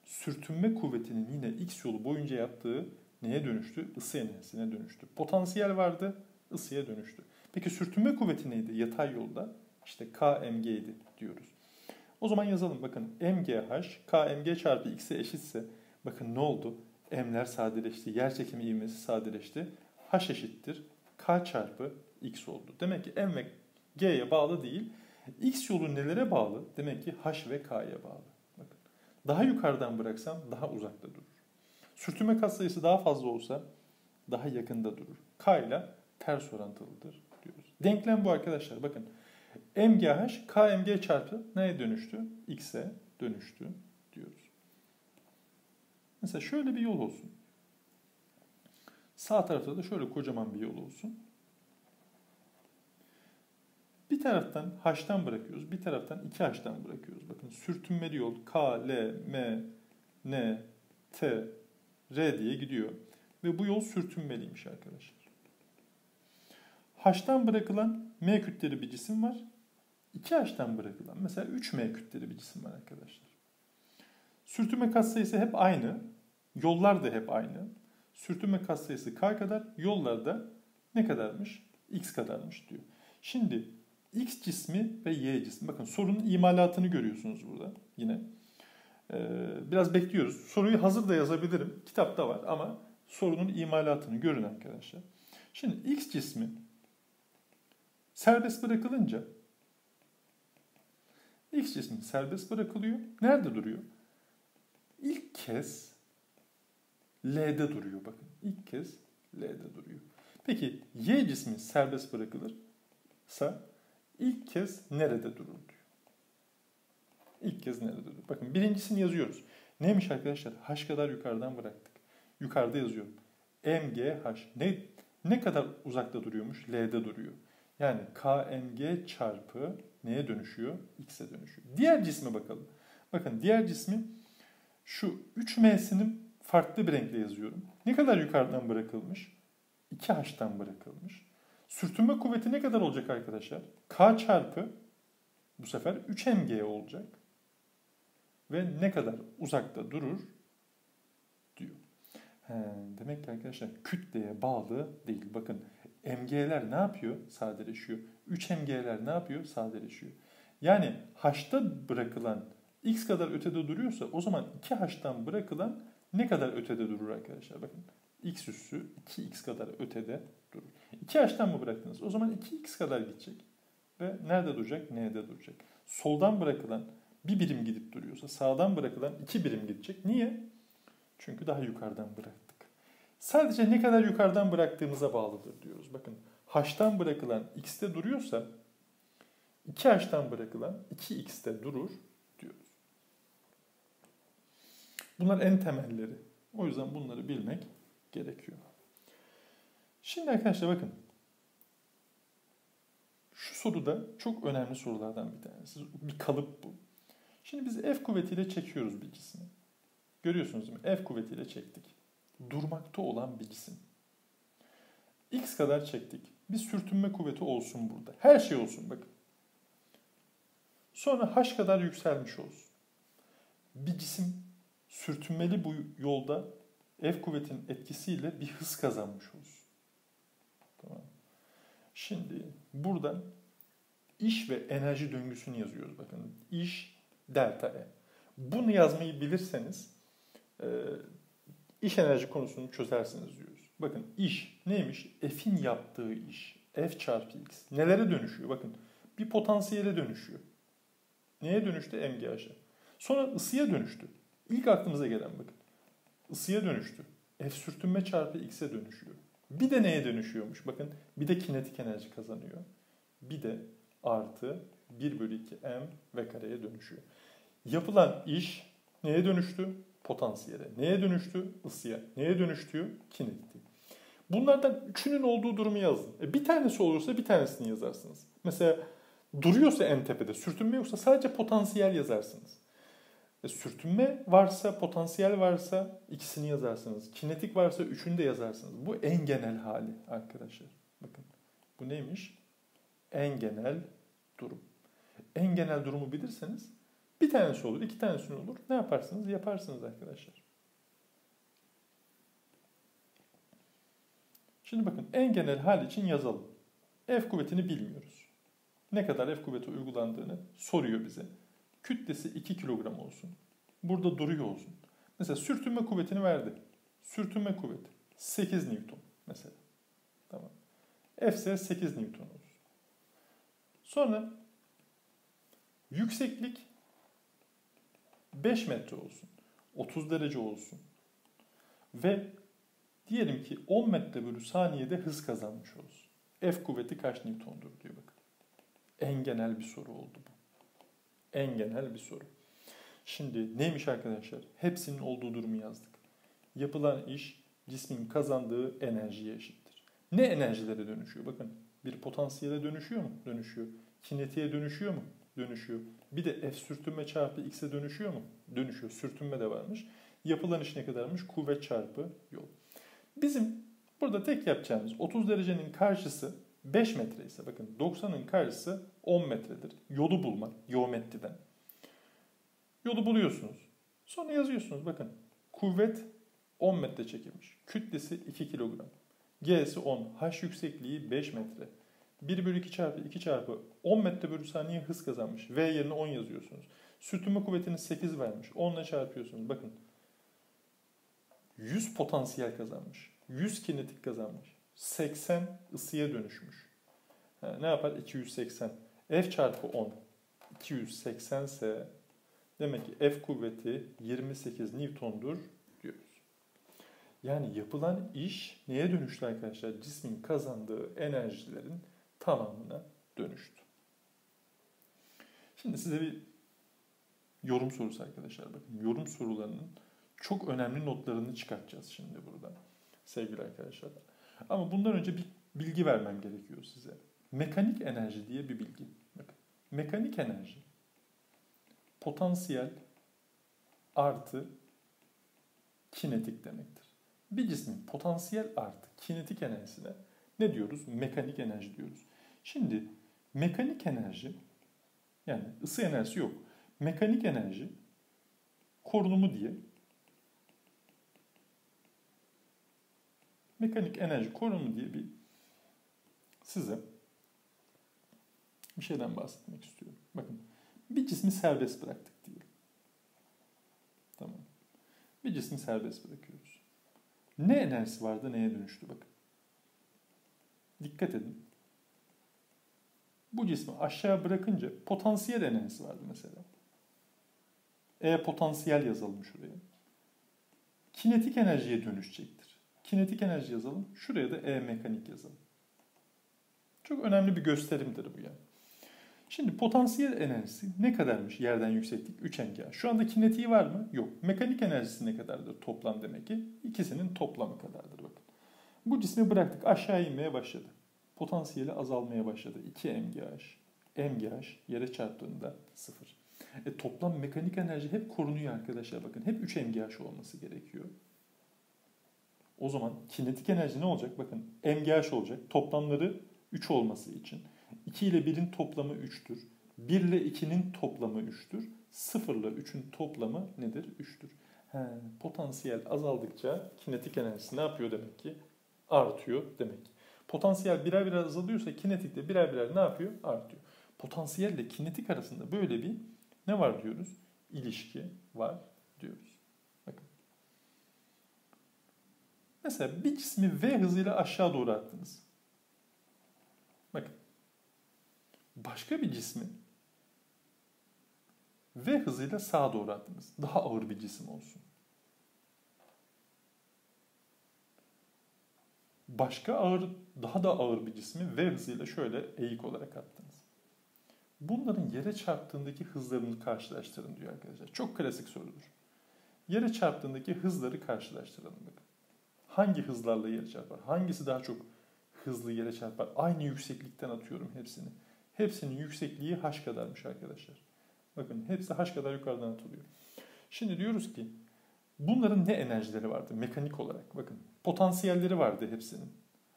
sürtünme kuvvetinin yine X yolu boyunca yaptığı neye dönüştü? Isı enerjisine dönüştü. Potansiyel vardı, ısıya dönüştü. Peki sürtünme kuvveti neydi yatay yolda? İşte K M G idi diyoruz. O zaman yazalım bakın M G H, K M G çarpı X'e eşitse bakın ne oldu? M'ler sadeleşti, yerçekimi ivmesi sadeleşti. H eşittir K çarpı X oldu. Demek ki M ve G'ye bağlı değil. X yolu nelere bağlı? Demek ki H ve K'ya bağlı. Bakın. Daha yukarıdan bıraksam daha uzakta durur. Sürtünme katsayısı daha fazla olsa daha yakında durur. K ile ters orantılıdır diyoruz. Denklem bu arkadaşlar. Bakın M G H, K M G çarpı neye dönüştü? X'e dönüştü diyoruz. Mesela şöyle bir yol olsun. Sağ tarafta da şöyle kocaman bir yol olsun. Bir taraftan H'tan bırakıyoruz. Bir taraftan iki H'tan bırakıyoruz. Bakın sürtünmeli yol K, L, M, N, T, R diye gidiyor. Ve bu yol sürtünmeliymiş arkadaşlar. H'tan bırakılan M kütleli bir cisim var. iki H'tan bırakılan mesela üç M kütleli bir cisim var arkadaşlar. Sürtünme katsayısı hep aynı. Yollar da hep aynı. sürtünme katsayısı k kadar, yollarda ne kadarmış? X kadarmış diyor. Şimdi X cismi ve Y cismi. Bakın sorunun imalatını görüyorsunuz burada yine. Ee, biraz bekliyoruz. Soruyu hazır da yazabilirim. Kitapta var ama sorunun imalatını görün arkadaşlar. Şimdi X cismi serbest bırakılınca X cismi serbest bırakılıyor. Nerede duruyor? İlk kez L'de duruyor. Bakın ilk kez L'de duruyor. Peki Y cismi serbest bırakılırsa ilk kez nerede durur diyor. İlk kez nerede durur? Bakın birincisini yazıyoruz. Neymiş arkadaşlar? H kadar yukarıdan bıraktık. Yukarıda yazıyorum. M G H. Ne, ne kadar uzakta duruyormuş? L'de duruyor. Yani K M G çarpı neye dönüşüyor? X'e dönüşüyor. Diğer cisme bakalım. Bakın diğer cismi şu üç M'sini farklı bir renkle yazıyorum. Ne kadar yukarıdan bırakılmış? iki H'tan bırakılmış. Sürtünme kuvveti ne kadar olacak arkadaşlar? K çarpı bu sefer üç M G olacak. Ve ne kadar uzakta durur diyor. He, demek ki arkadaşlar kütleye bağlı değil. Bakın M G'ler ne yapıyor? Sadeleşiyor. üç M G'ler ne yapıyor? Sadeleşiyor. Yani H'ta bırakılan X kadar ötede duruyorsa o zaman iki H'tan bırakılan ne kadar ötede durur arkadaşlar? Bakın X üssü iki X kadar ötede durur. iki H'tan mı bıraktınız? O zaman iki X kadar gidecek. Ve nerede duracak? N'de duracak. Soldan bırakılan bir birim gidip duruyorsa sağdan bırakılan iki birim gidecek. Niye? Çünkü daha yukarıdan bıraktık. Sadece ne kadar yukarıdan bıraktığımıza bağlıdır diyoruz. Bakın H'tan bırakılan X'te duruyorsa iki H'tan bırakılan iki X'te durur diyoruz. Bunlar en temelleri. O yüzden bunları bilmek gerekiyor. Şimdi arkadaşlar bakın. Şu soru da çok önemli sorulardan bir tanesi. Bir kalıp bu. Şimdi biz F kuvvetiyle çekiyoruz bir cismi. Görüyorsunuz değil mi? F kuvvetiyle çektik. Durmakta olan bir cisim. X kadar çektik. Bir sürtünme kuvveti olsun burada. Her şey olsun bakın. Sonra H kadar yükselmiş olsun. Bir cisim sürtünmeli bu yolda F kuvvetinin etkisiyle bir hız kazanmış olsun. Tamam. Şimdi burada iş ve enerji döngüsünü yazıyoruz. Bakın iş delta E. Bunu yazmayı bilirseniz e, iş enerji konusunu çözersiniz diyoruz. Bakın iş neymiş? F'in yaptığı iş. F çarpı X. Nelere dönüşüyor? Bakın bir potansiyele dönüşüyor. Neye dönüştü? M G H'a. Sonra ısıya dönüştü. İlk aklımıza gelen bakın. Isıya dönüştü. F sürtünme çarpı X'e dönüşüyor. Bir de neye dönüşüyormuş? Bakın bir de kinetik enerji kazanıyor. Bir de artı bir bölü iki M ve kareye dönüşüyor. Yapılan iş neye dönüştü? Potansiyele. Neye dönüştü? Isıya. Neye dönüştü? Kinetik. Bunlardan üçünün olduğu durumu yazın. E bir tanesi olursa bir tanesini yazarsınız. Mesela duruyorsa en tepede, sürtünme yoksa sadece potansiyel yazarsınız. E sürtünme varsa, potansiyel varsa ikisini yazarsınız. Kinetik varsa üçünü de yazarsınız. Bu en genel hali arkadaşlar. Bakın bu neymiş? En genel durum. En genel durumu bilirseniz bir tanesi olur, iki tanesi olur. Ne yaparsınız? Yaparsınız arkadaşlar. Şimdi bakın en genel hal için yazalım. F kuvvetini bilmiyoruz. Ne kadar F kuvveti uygulandığını soruyor bize. Kütlesi iki kilogram olsun. Burada duruyor olsun. Mesela sürtünme kuvvetini verdi. Sürtünme kuvveti sekiz Newton mesela. Tamam. F'se sekiz Newton olsun. Sonra yükseklik beş metre olsun. otuz derece olsun. Ve diyelim ki on metre bölü saniyede hız kazanmış olsun. F kuvveti kaç Newton'dur diyor bakın. En genel bir soru oldu bu. En genel bir soru. Şimdi neymiş arkadaşlar? Hepsinin olduğu durumu yazdık. Yapılan iş cismin kazandığı enerjiye eşittir. Ne enerjilere dönüşüyor? Bakın bir potansiyele dönüşüyor mu? Dönüşüyor. Kinetiğe dönüşüyor mu? Dönüşüyor. Bir de F sürtünme çarpı X'e dönüşüyor mu? Dönüşüyor. Sürtünme de varmış. Yapılan iş ne kadarmış? Kuvvet çarpı yol. Bizim burada tek yapacağımız otuz derecenin karşısı beş metre ise bakın doksanın karşısı on metredir. Yolu bulmak geometriden. Yolu buluyorsunuz. Sonra yazıyorsunuz bakın. Kuvvet on metre çekilmiş. Kütlesi iki kilogram. G'si on. H yüksekliği beş metre. bir bölü iki çarpı iki çarpı on metre bölü saniye hız kazanmış. V yerine on yazıyorsunuz. Sürtünme kuvvetini sekiz vermiş. on ile çarpıyorsunuz. Bakın. yüz potansiyel kazanmış. yüz kinetik kazanmış. seksen ısıya dönüşmüş. Ha, ne yapar? iki yüz seksen. F çarpı on. iki yüz seksen ise demek ki F kuvveti yirmi sekiz Newton'dur diyoruz. Yani yapılan iş neye dönüştü arkadaşlar? Cismin kazandığı enerjilerin tamamına dönüştü. Şimdi size bir yorum sorusu arkadaşlar. Bakın yorum sorularının çok önemli notlarını çıkartacağız şimdi buradan sevgili arkadaşlar. Ama bundan önce bir bilgi vermem gerekiyor size. Mekanik enerji diye bir bilgi. Bakın. Mekanik enerji potansiyel artı kinetik demektir. Bir cismin potansiyel artı kinetik enerjisine ne diyoruz? Mekanik enerji diyoruz. Şimdi mekanik enerji, yani ısı enerjisi yok. Mekanik enerji korunumu diye, mekanik enerji korunumu diye bir size bir şeyden bahsetmek istiyorum. Bakın, bir cismi serbest bıraktık diyelim. Tamam. Bir cismi serbest bırakıyoruz. Ne enerjisi vardı, neye dönüştü bakın. Dikkat edin. Bu cismi aşağı bırakınca potansiyel enerjisi vardı mesela. E potansiyel yazalım şuraya. Kinetik enerjiye dönüşecektir. Kinetik enerji yazalım. Şuraya da E mekanik yazalım. Çok önemli bir gösterimdir bu yani. Şimdi potansiyel enerjisi ne kadarmış yerden yükseklik? üç en ka. Şu anda kinetiği var mı? Yok. Mekanik enerjisi ne kadardır toplam demek ki? İkisinin toplamı kadardır bakın. Bu cismi bıraktık. Aşağı inmeye başladı. Potansiyeli azalmaya başladı. iki em ge ha. em ge ha yere çarptığında sıfır. E, toplam mekanik enerji hep korunuyor arkadaşlar bakın. Hep üç em ge ha olması gerekiyor. O zaman kinetik enerji ne olacak? Bakın em ge ha olacak. Toplamları üç olması için. iki ile birin toplamı üçtür. bir ile ikinin toplamı üçtür. sıfır ile üçün toplamı nedir? üçtür. He, potansiyel azaldıkça kinetik enerjisi ne yapıyor demek ki? Artıyor demek ki. Potansiyel birer birer azalıyorsa kinetik de birer birer ne yapıyor? Artıyor. Potansiyel ile kinetik arasında böyle bir ne var diyoruz? İlişki var diyoruz. Bakın. Mesela bir cismi V hızıyla aşağı doğru attınız. Bakın. Başka bir cismi V hızıyla sağa doğru attınız. Daha ağır bir cisim olsun. Başka ağır, daha da ağır bir cismi V hızıyla şöyle eğik olarak attınız. Bunların yere çarptığındaki hızlarını karşılaştırın diyor arkadaşlar. Çok klasik sorudur. Yere çarptığındaki hızları karşılaştıralım. Bakın. Hangi hızlarla yere çarpar? Hangisi daha çok hızlı yere çarpar? Aynı yükseklikten atıyorum hepsini. Hepsinin yüksekliği h kadarmış arkadaşlar. Bakın hepsi h kadar yukarıdan atılıyor. Şimdi diyoruz ki bunların ne enerjileri vardı mekanik olarak? Bakın potansiyelleri vardı hepsinin.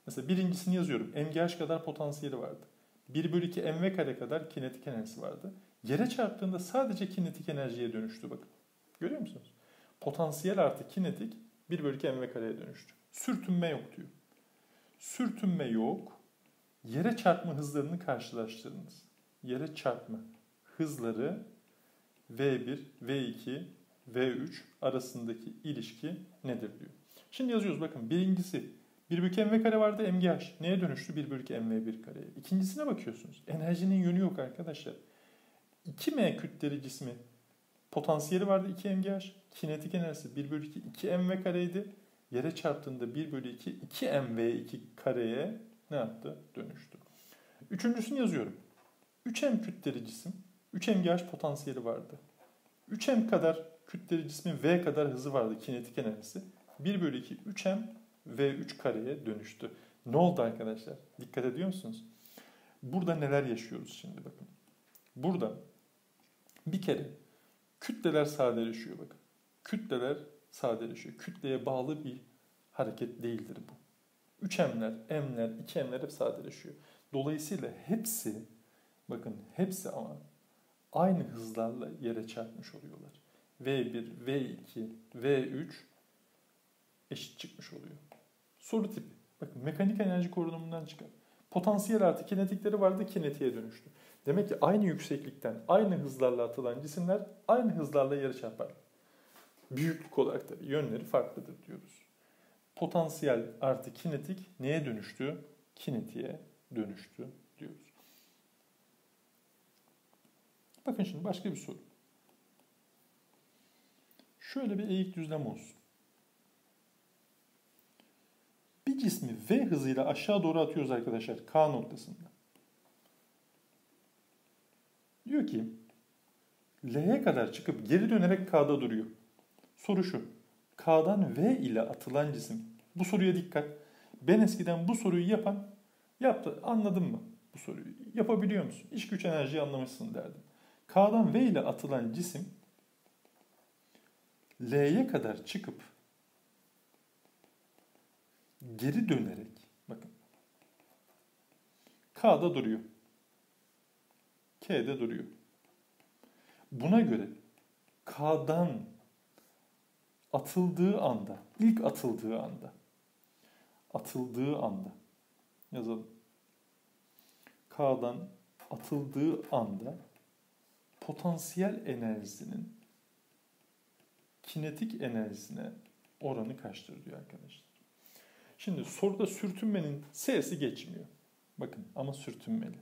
Mesela birincisini yazıyorum. Mgh kadar potansiyeli vardı. bir bölü iki mv kare kadar kinetik enerjisi vardı. Yere çarptığında sadece kinetik enerjiye dönüştü bakın. Görüyor musunuz? Potansiyel artı kinetik bir bölü iki mv kareye dönüştü. Sürtünme yok diyor. Sürtünme yok. Yere çarpma hızlarını karşılaştırınız. Yere çarpma hızları ve bir, ve iki, ve üç arasındaki ilişki nedir diyor. Şimdi yazıyoruz bakın. Birincisi bir bölü iki em ve kare vardı em ge ha. Neye dönüştü? bir bölü iki em ve bir kareye. İkincisine bakıyorsunuz. Enerjinin yönü yok arkadaşlar. iki em kütleli cismi potansiyeli vardı iki em ge ha. Kinetik enerjisi bir bölü iki, iki em ve kareydi. Yere çarptığında bir bölü iki, iki em ve iki kareye ne yaptı? Dönüştü. Üçüncüsünü yazıyorum. üç em kütleli cisim. üç em ge ha potansiyeli vardı. üç em kadar kütleli cismin V kadar hızı vardı kinetik enerjisi. bir bölü iki, üç em ve üç kareye dönüştü. Ne oldu arkadaşlar? Dikkat ediyor musunuz? Burada neler yaşıyoruz şimdi bakın. Burada bir kere kütleler sadeleşiyor bakın. Kütleler sadeleşiyor. Kütleye bağlı bir hareket değildir bu. üç emler, m'ler, iki emler hep sadeleşiyor. Dolayısıyla hepsi, bakın hepsi ama aynı hızlarla yere çarpmış oluyorlar. ve bir, ve iki, ve üç eşit çıkmış oluyor. Soru tipi. Bakın mekanik enerji korunumundan çıkar. Potansiyel artı kinetikleri vardı, kinetiğe dönüştü. Demek ki aynı yükseklikten, aynı hızlarla atılan cisimler aynı hızlarla yarı çarpar. Büyüklük olarak da yönleri farklıdır diyoruz. Potansiyel artı kinetik neye dönüştü? Kinetiğe dönüştü diyoruz. Bakın şimdi başka bir soru. Şöyle bir eğik düzlem olsun. Bir cismi V hızıyla aşağı doğru atıyoruz arkadaşlar K noktasında. Diyor ki L'ye kadar çıkıp geri dönerek K'da duruyor. Soru şu. K'dan V ile atılan cisim. Bu soruya dikkat. Ben eskiden bu soruyu yapan yaptı. Anladın mı bu soruyu? Yapabiliyor musun? İş güç enerjiyi anlamışsın derdim. K'dan V ile atılan cisim L'ye kadar çıkıp geri dönerek bakın K'da duruyor. K'de duruyor. Buna göre K'dan atıldığı anda, ilk atıldığı anda, atıldığı anda yazalım. K'dan atıldığı anda potansiyel enerjisinin kinetik enerjisine oranı kaçtır diyor arkadaşlar. Şimdi soruda sürtünmenin S'si geçmiyor. Bakın ama sürtünmeli.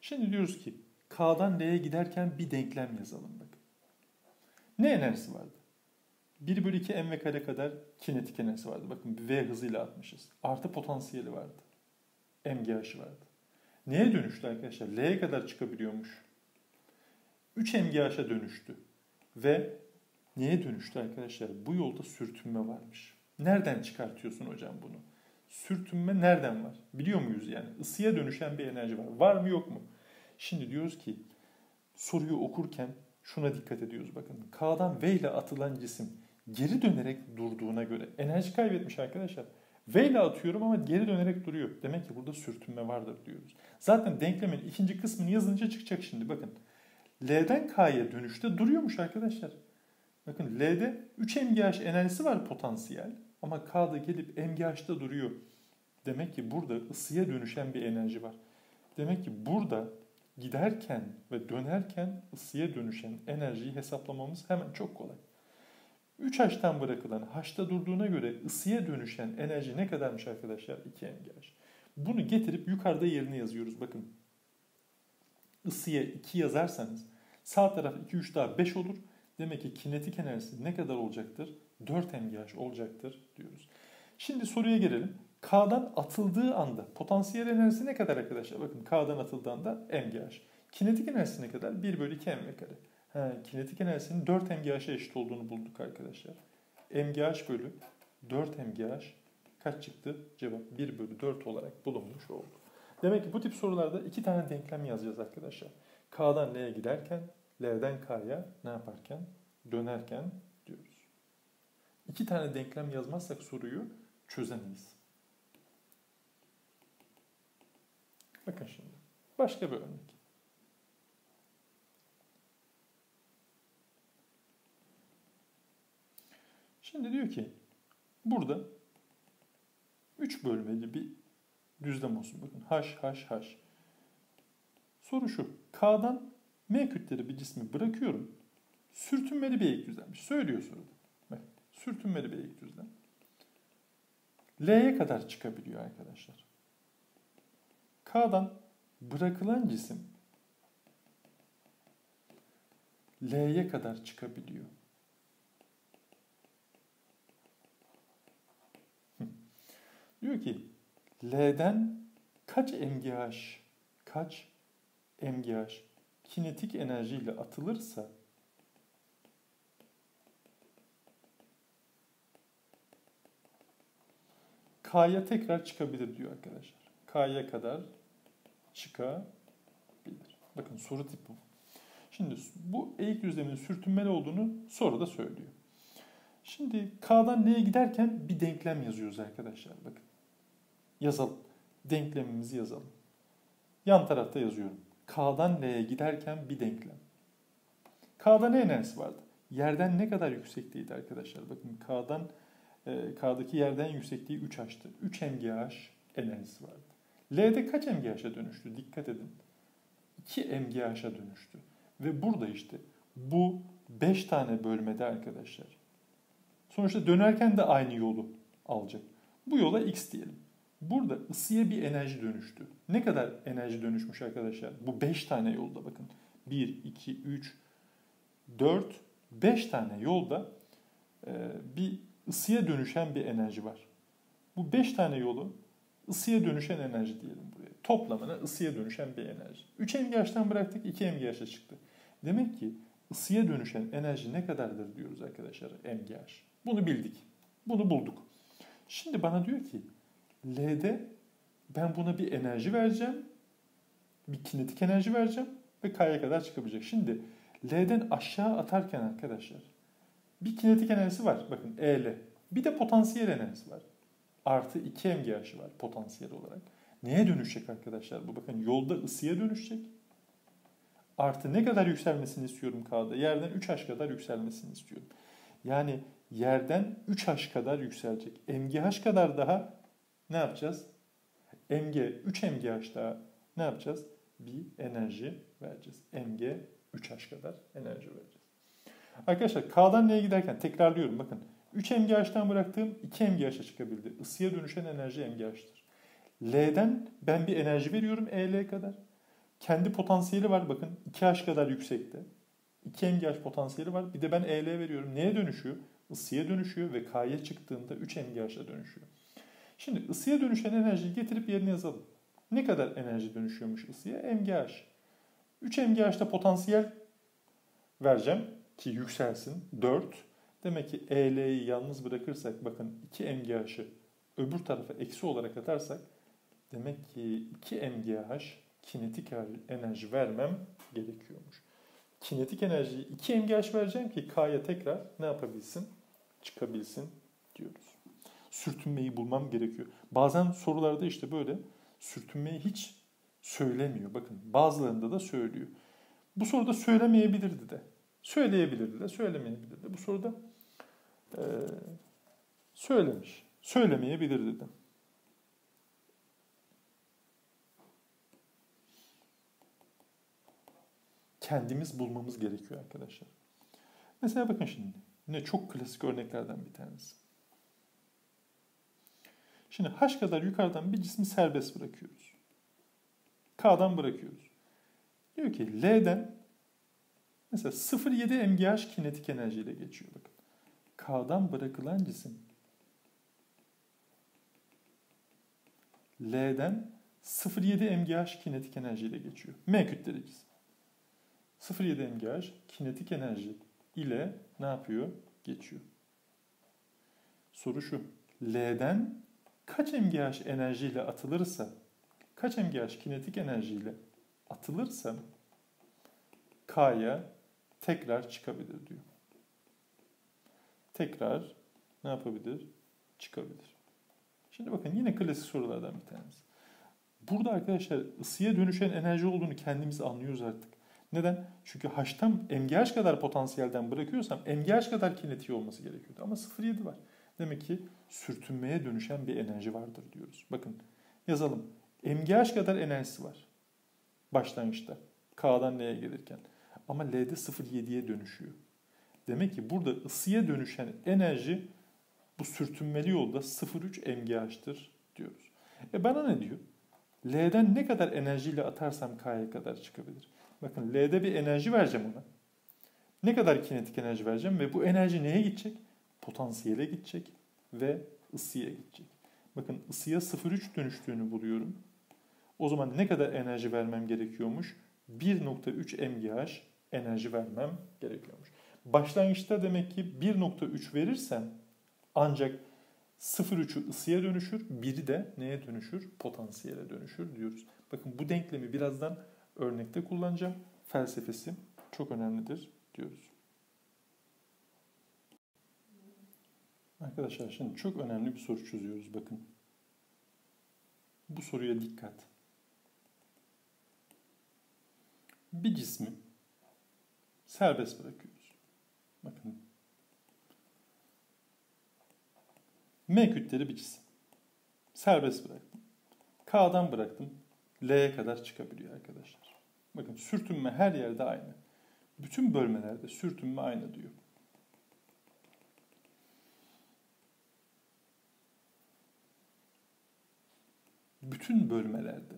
Şimdi diyoruz ki K'dan L'ye giderken bir denklem yazalım bakın. Ne enerjisi vardı? bir bölü iki mv kare kadar kinetik enerjisi vardı. Bakın V hızıyla atmışız. Artı potansiyeli vardı. mgH'i vardı. Neye dönüştü arkadaşlar? L'ye kadar çıkabiliyormuş. üç mgH'a dönüştü. Ve neye dönüştü arkadaşlar? Bu yolda sürtünme varmış. Nereden çıkartıyorsun hocam bunu? Sürtünme nereden var? Biliyor muyuz yani? Isıya dönüşen bir enerji var. Var mı yok mu? Şimdi diyoruz ki soruyu okurken şuna dikkat ediyoruz. Bakın K'dan V ile atılan cisim geri dönerek durduğuna göre enerji kaybetmiş arkadaşlar. V ile atıyorum ama geri dönerek duruyor. Demek ki burada sürtünme vardır diyoruz. Zaten denklemin ikinci kısmını yazınca çıkacak şimdi. Bakın L'den K'ya dönüşte duruyormuş arkadaşlar. Bakın L'de üç mgh enerjisi var potansiyel ama K'da gelip mgh'da duruyor. Demek ki burada ısıya dönüşen bir enerji var. Demek ki burada giderken ve dönerken ısıya dönüşen enerjiyi hesaplamamız hemen çok kolay. üç h'tan bırakılan h'da durduğuna göre ısıya dönüşen enerji ne kadarmış arkadaşlar? iki mgh. Bunu getirip yukarıda yerine yazıyoruz. Bakın ısıya iki yazarsanız sağ taraf iki üç daha beş olur. Demek ki kinetik enerjisi ne kadar olacaktır? dört mgh olacaktır diyoruz. Şimdi soruya gelelim. K'dan atıldığı anda potansiyel enerjisi ne kadar arkadaşlar? Bakın K'dan atıldığı anda mgh. Kinetik enerjisi ne kadar? bir bölü iki mv kare. He, kinetik enerjisinin dört mgh'a eşit olduğunu bulduk arkadaşlar. mgh bölü dört mgh kaç çıktı? Cevap bir bölü dört olarak bulunmuş oldu. Demek ki bu tip sorularda iki tane denklem yazacağız arkadaşlar. K'dan L'ye giderken, L'den K'ya ne yaparken? Dönerken diyoruz. İki tane denklem yazmazsak soruyu çözemeyiz. Bakın şimdi. Başka bir örnek. Şimdi diyor ki burada üç bölmeli bir düzlem olsun. Bakın H, H, H. Soru şu. K'dan M kütleli bir cismi bırakıyorum. Sürtünmeli bir eğik düzlemmiş. Söylüyor soruda. Bakın sürtünmeli bir eğik düzlem. L'ye kadar çıkabiliyor arkadaşlar. K'dan bırakılan cisim L'ye kadar çıkabiliyor. Diyor ki L'den kaç mgh, kaç mgh kinetik enerjiyle atılırsa K'ya tekrar çıkabilir diyor arkadaşlar. K'ya kadar çıkabilir. Bakın soru tipi bu. Şimdi bu eğik düzlemin sürtünmeli olduğunu soruda söylüyor. Şimdi K'dan L'ye giderken bir denklem yazıyoruz arkadaşlar. Bakın yazalım. Denklemimizi yazalım. Yan tarafta yazıyorum. K'dan L'ye giderken bir denklem. K'da ne enerjisi vardı? Yerden ne kadar yüksekteydi arkadaşlar? Bakın K'dan K'daki yerden yüksekliği üç H'tı. üç M G H enerjisi vardı. L'de kaç M G H'a dönüştü? Dikkat edin. iki M G H'a dönüştü. Ve burada işte bu beş tane bölmede arkadaşlar. Sonuçta dönerken de aynı yolu alacak. Bu yola X diyelim. Burada ısıya bir enerji dönüştü. Ne kadar enerji dönüşmüş arkadaşlar? Bu beş tane yolda bakın. bir, iki, üç, dört, beş tane yolda e, bir ısıya dönüşen bir enerji var. Bu beş tane yolu ısıya dönüşen enerji diyelim buraya. Toplamına ısıya dönüşen bir enerji. üç M G H'tan bıraktık, iki M G H'a çıktı. Demek ki ısıya dönüşen enerji ne kadardır diyoruz arkadaşlar? M G H. Bunu bildik. Bunu bulduk. Şimdi bana diyor ki L'de ben buna bir enerji vereceğim. Bir kinetik enerji vereceğim. Ve K'ya kadar çıkabilecek. Şimdi L'den aşağı atarken arkadaşlar bir kinetik enerjisi var. Bakın E L. Bir de potansiyel enerjisi var. Artı iki M G H'ı var potansiyel olarak. Neye dönüşecek arkadaşlar? Bu bakın yolda ısıya dönüşecek. Artı ne kadar yükselmesini istiyorum K'da? Yerden üç H kadar yükselmesini istiyorum. Yani yerden üç H kadar yükselecek. M G H kadar daha ne yapacağız? M G, üç M G H daha ne yapacağız? Bir enerji vereceğiz. M G üç H kadar enerji vereceğiz. Arkadaşlar K'dan N'ye giderken tekrarlıyorum bakın. üç M G H'tan bıraktığım iki M G H'a çıkabildi. Isıya dönüşen enerji M G H'tır. L'den ben bir enerji veriyorum E L kadar. Kendi potansiyeli var bakın. iki H kadar yüksekte. iki M G H potansiyeli var. Bir de ben E L veriyorum. Neye dönüşüyor? Isıya dönüşüyor ve K'ya çıktığında üç M G H'a dönüşüyor. Şimdi ısıya dönüşen enerjiyi getirip yerine yazalım. Ne kadar enerji dönüşüyormuş ısıya? M G H. üç M G H'da potansiyel vereceğim ki yükselsin. dört. Demek ki E L'yi yalnız bırakırsak bakın iki M G H'ı öbür tarafa eksi olarak atarsak demek ki iki M G H kinetik enerji vermem gerekiyormuş. Kinetik enerjiyi iki M G H vereceğim ki K'ya tekrar ne yapabilsin? Çıkabilsin diyoruz. Sürtünmeyi bulmam gerekiyor. Bazen sorularda işte böyle sürtünmeyi hiç söylemiyor. Bakın bazılarında da söylüyor. Bu soruda söylemeyebilirdi de. Söyleyebilirdi de, söylemeyebilirdi de. Bu soruda e, söylemiş. Söylemeyebilirdi de. Kendimiz bulmamız gerekiyor arkadaşlar. Mesela bakın şimdi. Yine çok klasik örneklerden bir tanesi. Şimdi H kadar yukarıdan bir cismi serbest bırakıyoruz. K'dan bırakıyoruz. Diyor ki L'den mesela sıfır nokta yedi M G H kinetik enerjiyle geçiyor. Bakın. K'dan bırakılan cisim L'den sıfır nokta yedi M G H kinetik enerjiyle geçiyor. M kütleli cisim. sıfır nokta yedi M G H kinetik enerji ile ne yapıyor? Geçiyor. Soru şu. L'den kaç M G H enerjiyle atılırsa, kaç M G H kinetik enerjiyle atılırsa K'ya tekrar çıkabilir diyor. Tekrar ne yapabilir? Çıkabilir. Şimdi bakın yine klasik sorulardan bir tanesi. Burada arkadaşlar ısıya dönüşen enerji olduğunu kendimiz anlıyoruz artık. Neden? Çünkü H'tan M G H kadar potansiyelden bırakıyorsam M G H kadar kinetiği olması gerekiyordu. Ama sıfır nokta yedi var. Demek ki sürtünmeye dönüşen bir enerji vardır diyoruz. Bakın yazalım. M G H kadar enerjisi var. Başlangıçta. K'dan N'ye gelirken. Ama L'de sıfır nokta yediye dönüşüyor. Demek ki burada ısıya dönüşen enerji bu sürtünmeli yolda sıfır nokta üç M G H'tır diyoruz. E bana ne diyor? L'den ne kadar enerjiyle atarsam K'ya kadar çıkabilir. Bakın L'de bir enerji vereceğim ona. Ne kadar kinetik enerji vereceğim ve bu enerji neye gidecek? Potansiyele gidecek ve ısıya gidecek. Bakın ısıya sıfır nokta üç dönüştüğünü buluyorum. O zaman ne kadar enerji vermem gerekiyormuş? bir nokta üç M G H enerji vermem gerekiyormuş. Başlangıçta demek ki bir nokta üç verirsem ancak sıfır nokta üçü ısıya dönüşür, biri de neye dönüşür? Potansiyele dönüşür diyoruz. Bakın bu denklemi birazdan örnekte kullanacağım. Felsefesi çok önemlidir diyoruz. Arkadaşlar şimdi çok önemli bir soru çözüyoruz bakın. Bu soruya dikkat. Bir cismi serbest bırakıyoruz. Bakın. M kütleri bir cisim. Serbest bıraktım. K'dan bıraktım. L'ye kadar çıkabiliyor arkadaşlar. Bakın sürtünme her yerde aynı. Bütün bölmelerde sürtünme aynı diyor. Bütün bölmelerde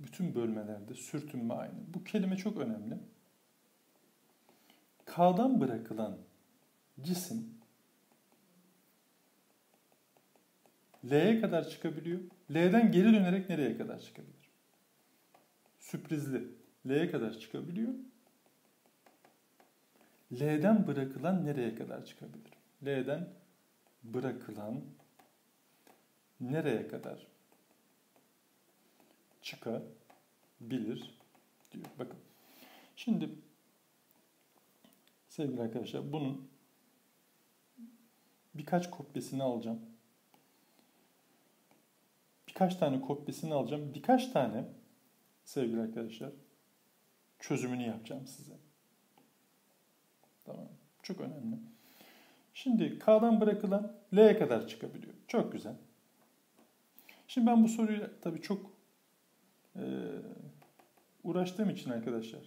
bütün bölmelerde sürtünme aynı. Bu kelime çok önemli. K'dan bırakılan cisim L'ye kadar çıkabiliyor. L'den geri dönerek nereye kadar çıkabilir? Sürprizli. L'ye kadar çıkabiliyor. L'den bırakılan nereye kadar çıkabilir? L'den bırakılan nereye kadar çıkabilir diyor. Bakın. Şimdi sevgili arkadaşlar bunun birkaç kopyasını alacağım. Birkaç tane kopyasını alacağım. Birkaç tane sevgili arkadaşlar çözümünü yapacağım size. Tamam. Çok önemli. Şimdi K'dan bırakılan L'ye kadar çıkabiliyor. Çok güzel. Şimdi ben bu soruyu tabii çok e, uğraştığım için arkadaşlar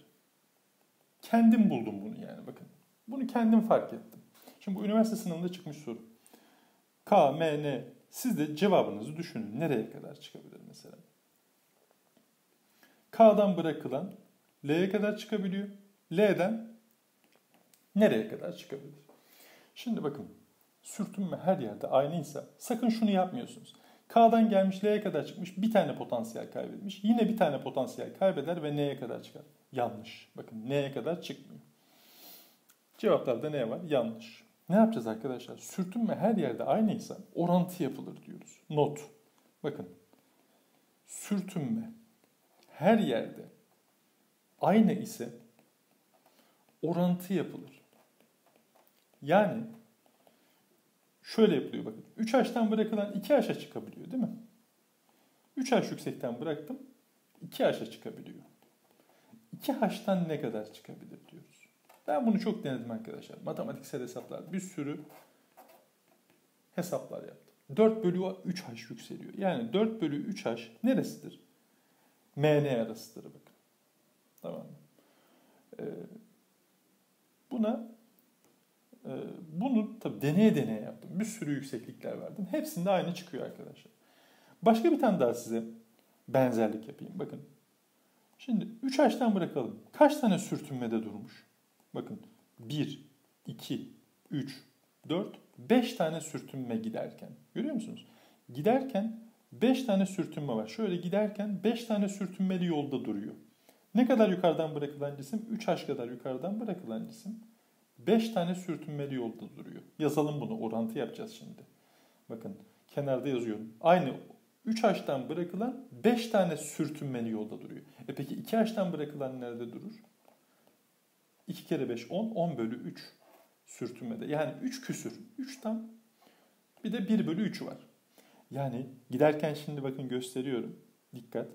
kendim buldum bunu yani bakın. Bunu kendim fark ettim. Şimdi bu üniversite sınavında çıkmış soru. K, M, N. Siz de cevabınızı düşünün. Nereye kadar çıkabilir mesela? K'dan bırakılan L'ye kadar çıkabiliyor. L'den nereye kadar çıkabilir? Şimdi bakın sürtünme her yerde aynıysa sakın şunu yapmıyorsunuz. K'dan gelmiş L'ye kadar çıkmış bir tane potansiyel kaybetmiş. Yine bir tane potansiyel kaybeder ve N'ye kadar çıkar. Yanlış. Bakın N'ye kadar çıkmıyor. Cevaplarda ne var? Yanlış. Ne yapacağız arkadaşlar? Sürtünme her yerde aynıysa orantı yapılır diyoruz. Not. Bakın. Sürtünme her yerde aynı ise orantı yapılır. Yani şöyle yapılıyor bakın. üç h'tan bırakılan iki h'a çıkabiliyor değil mi? üç h yüksekten bıraktım. iki h'a çıkabiliyor. iki h'tan ne kadar çıkabilir diyoruz. Ben bunu çok denedim arkadaşlar. Matematiksel hesaplar. Bir sürü hesaplar yaptım. dört bölü üç h yükseliyor. Yani dört bölü üç h neresidir? M N arasıdır bakın. Tamam mı? Ee, buna e, bunu tabii deneye deneye yaptım. Bir sürü yükseklikler verdim. Hepsinde aynı çıkıyor arkadaşlar. Başka bir tane daha size benzerlik yapayım. Bakın. Şimdi üç h'tan bırakalım. Kaç tane sürtünmede durmuş? Bakın bir, iki, üç, dört, beş tane sürtünme giderken. Görüyor musunuz? Giderken beş tane sürtünme var. Şöyle giderken beş tane sürtünmeli yolda duruyor. Ne kadar yukarıdan bırakılan cisim? üç h kadar yukarıdan bırakılan cisim. beş tane sürtünmeli yolda duruyor. Yazalım bunu. Orantı yapacağız şimdi. Bakın kenarda yazıyorum. Aynı üç h'tan bırakılan beş tane sürtünmeli yolda duruyor. E peki iki h'tan bırakılan nerede durur? iki kere beş on, on bölü üç sürtünmede. Yani üç küsür. üç tam. Bir de bir bölü üç var. Yani giderken şimdi bakın gösteriyorum. Dikkat.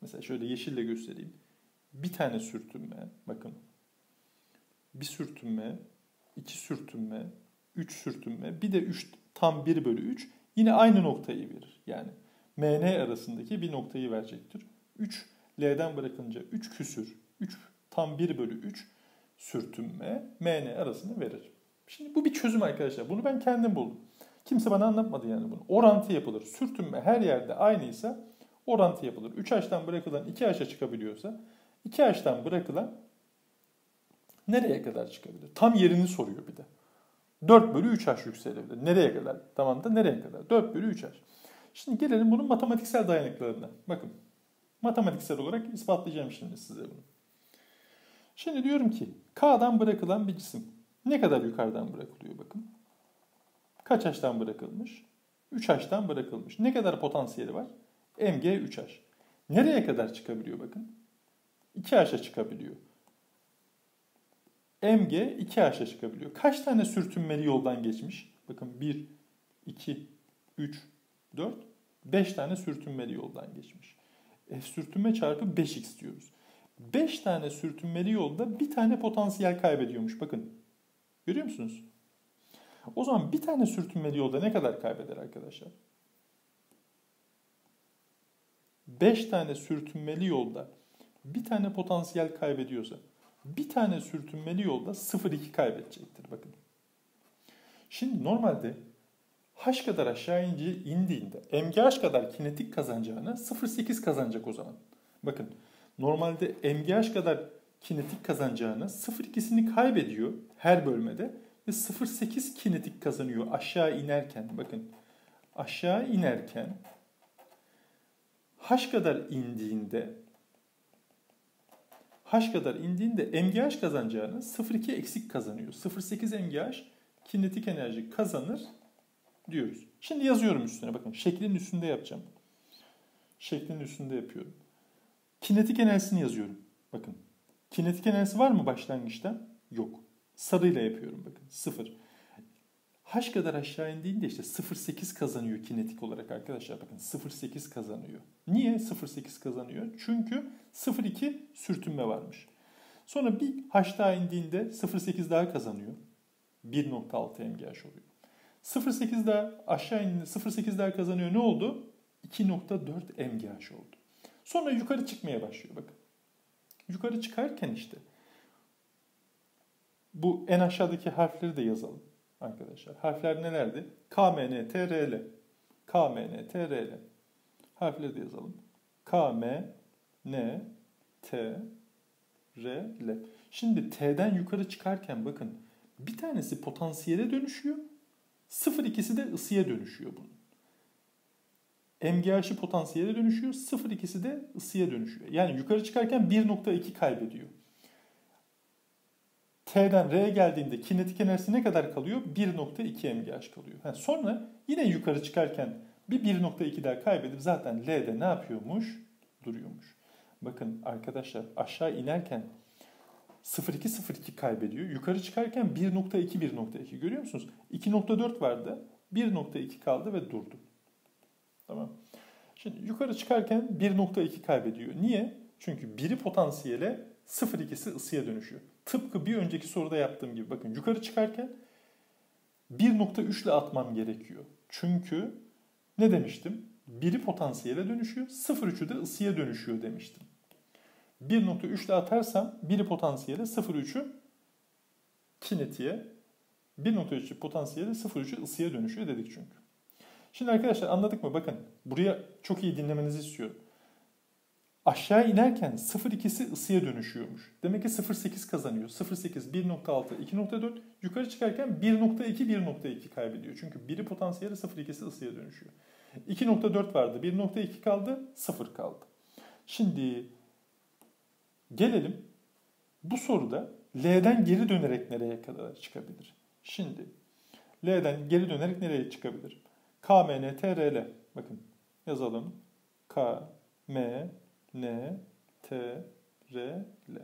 Mesela şöyle yeşille göstereyim. Bir tane sürtünme. Bakın. Bir sürtünme, iki sürtünme, üç sürtünme. Bir de üç tam bir bölü üç. Yine aynı noktayı verir. Yani M N arasındaki bir noktayı verecektir. üç L'den bırakınca üç küsür. üç tam bir bölü üç. Sürtünme, M N arasını verir. Şimdi bu bir çözüm arkadaşlar. Bunu ben kendim buldum. Kimse bana anlatmadı yani bunu. Orantı yapılır. Sürtünme her yerde aynıysa orantı yapılır. üç h'tan bırakılan iki h'a çıkabiliyorsa iki h'tan bırakılan nereye kadar çıkabilir? Tam yerini soruyor bir de. dört bölü üç h yükselebilir. Nereye kadar? Tamam da nereye kadar? dört bölü üç h. Şimdi gelelim bunun matematiksel dayanıklarına. Bakın. Matematiksel olarak ispatlayacağım şimdi size bunu. Şimdi diyorum ki K'dan bırakılan bir cisim ne kadar yukarıdan bırakılıyor bakın. Kaç h'tan bırakılmış? üç h'tan bırakılmış. Ne kadar potansiyeli var? M G üç h. Nereye kadar çıkabiliyor bakın? iki h'a çıkabiliyor. M G iki h'a çıkabiliyor. Kaç tane sürtünmeli yoldan geçmiş? Bakın bir, iki, üç, dört, beş tane sürtünmeli yoldan geçmiş. F sürtünme çarpı beş x diyoruz. beş tane sürtünmeli yolda bir tane potansiyel kaybediyormuş. Bakın. Görüyor musunuz? O zaman bir tane sürtünmeli yolda ne kadar kaybeder arkadaşlar? beş tane sürtünmeli yolda bir tane potansiyel kaybediyorsa bir tane sürtünmeli yolda sıfır virgül iki kaybedecektir. Bakın. Şimdi normalde H kadar aşağı indiğinde M G H kadar kinetik kazanacağına sıfır virgül sekiz kazanacak o zaman. Bakın normalde M G H kadar kinetik kazanacağına sıfır virgül ikisini kaybediyor her bölmede ve sıfır virgül sekiz kinetik kazanıyor aşağı inerken. Bakın aşağı inerken H kadar indiğinde H kadar indiğinde M G H kazanacağına sıfır virgül iki eksik kazanıyor. sıfır virgül sekiz M G H kinetik enerji kazanır diyoruz. Şimdi yazıyorum üstüne. Bakın şeklin üstünde yapacağım. Şeklin üstünde yapıyorum. Kinetik enerjisini yazıyorum. Bakın. Kinetik enerjisi var mı başlangıçta? Yok. Sarıyla yapıyorum bakın. sıfır. H kadar aşağı indiğinde işte sıfır virgül sekiz kazanıyor kinetik olarak arkadaşlar. Bakın sıfır virgül sekiz kazanıyor. Niye sıfır virgül sekiz kazanıyor? Çünkü sıfır virgül iki sürtünme varmış. Sonra bir H daha indiğinde sıfır virgül sekiz daha kazanıyor. bir virgül altı M G H oluyor. sıfır virgül sekiz daha aşağı indiğinde sıfır virgül sekiz daha kazanıyor. Ne oldu? iki virgül dört M G H oldu. Sonra yukarı çıkmaya başlıyor bakın. Yukarı çıkarken işte bu en aşağıdaki harfleri de yazalım arkadaşlar. Harfler nelerdi? K M N T R L. K M N T R L. Harfleri de yazalım. K M N T R L. Şimdi T'den yukarı çıkarken bakın bir tanesi potansiyele dönüşüyor. sıfır virgül ikisi de ısıya dönüşüyor bunun. M G H'i potansiyele dönüşüyor. sıfır virgül ikisi de ısıya dönüşüyor. Yani yukarı çıkarken bir virgül iki kaybediyor. T'den R'ye geldiğinde kinetik enerjisi ne kadar kalıyor? bir virgül iki M G H kalıyor. Yani sonra yine yukarı çıkarken bir bir virgül iki daha kaybedip zaten L'de ne yapıyormuş? Duruyormuş. Bakın arkadaşlar aşağı inerken sıfır virgül iki sıfır iki kaybediyor. Yukarı çıkarken bir virgül iki bir virgül iki görüyor musunuz? iki virgül dört vardı. bir virgül iki kaldı ve durdu. Tamam. Şimdi yukarı çıkarken bir virgül iki kaybediyor. Niye? Çünkü biri potansiyele, sıfır virgül ikisi ısıya dönüşüyor. Tıpkı bir önceki soruda yaptığım gibi bakın yukarı çıkarken bir virgül üç ile atmam gerekiyor. Çünkü ne demiştim? biri potansiyele dönüşüyor, sıfır virgül üçü de ısıya dönüşüyor demiştim. bir virgül üç ile atarsam biri potansiyele, sıfır virgül üçü kinetiğe, bir virgül üçü potansiyele, sıfır virgül üçü ısıya dönüşüyor dedik çünkü. Şimdi arkadaşlar anladık mı? Bakın buraya çok iyi dinlemenizi istiyorum. Aşağı inerken sıfır virgül ikisi ısıya dönüşüyormuş. Demek ki sıfır virgül sekiz kazanıyor. sıfır virgül sekiz, bir virgül altı, iki virgül dört. Yukarı çıkarken bir virgül iki, bir virgül iki kaybediyor. Çünkü biri potansiyeli sıfır virgül ikisi ısıya dönüşüyor. iki virgül dört vardı. bir virgül iki kaldı. sıfır kaldı. Şimdi gelelim bu soruda L'den geri dönerek nereye kadar çıkabilir? Şimdi L'den geri dönerek nereye çıkabilir? K M N T R L. Bakın yazalım. K M N T R L.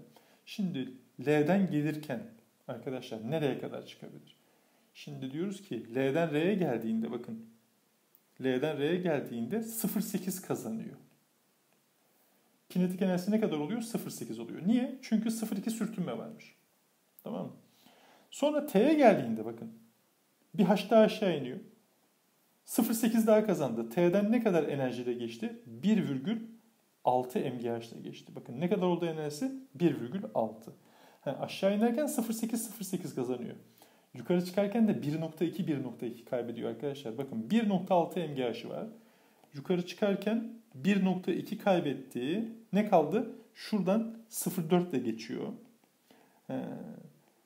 Şimdi L'den gelirken arkadaşlar nereye kadar çıkabilir? Şimdi diyoruz ki L'den R'ye geldiğinde bakın. L'den R'ye geldiğinde sıfır virgül sekiz kazanıyor. Kinetik enerjisi ne kadar oluyor? sıfır virgül sekiz oluyor. Niye? Çünkü sıfır virgül iki sürtünme varmış. Tamam mı? Sonra T'ye geldiğinde bakın. Bir H daha aşağı iniyor. sıfır virgül sekiz daha kazandı. T'den ne kadar enerjiyle geçti? bir virgül altı M G H ile geçti. Bakın ne kadar oldu enerjisi? bir virgül altı. Yani aşağı inerken sıfır virgül sekiz sıfır virgül sekiz kazanıyor. Yukarı çıkarken de bir virgül iki bir virgül iki kaybediyor arkadaşlar. Bakın bir virgül altı M G H'i var. Yukarı çıkarken bir virgül iki kaybettiği ne kaldı? Şuradan sıfır virgül dört ile geçiyor. He.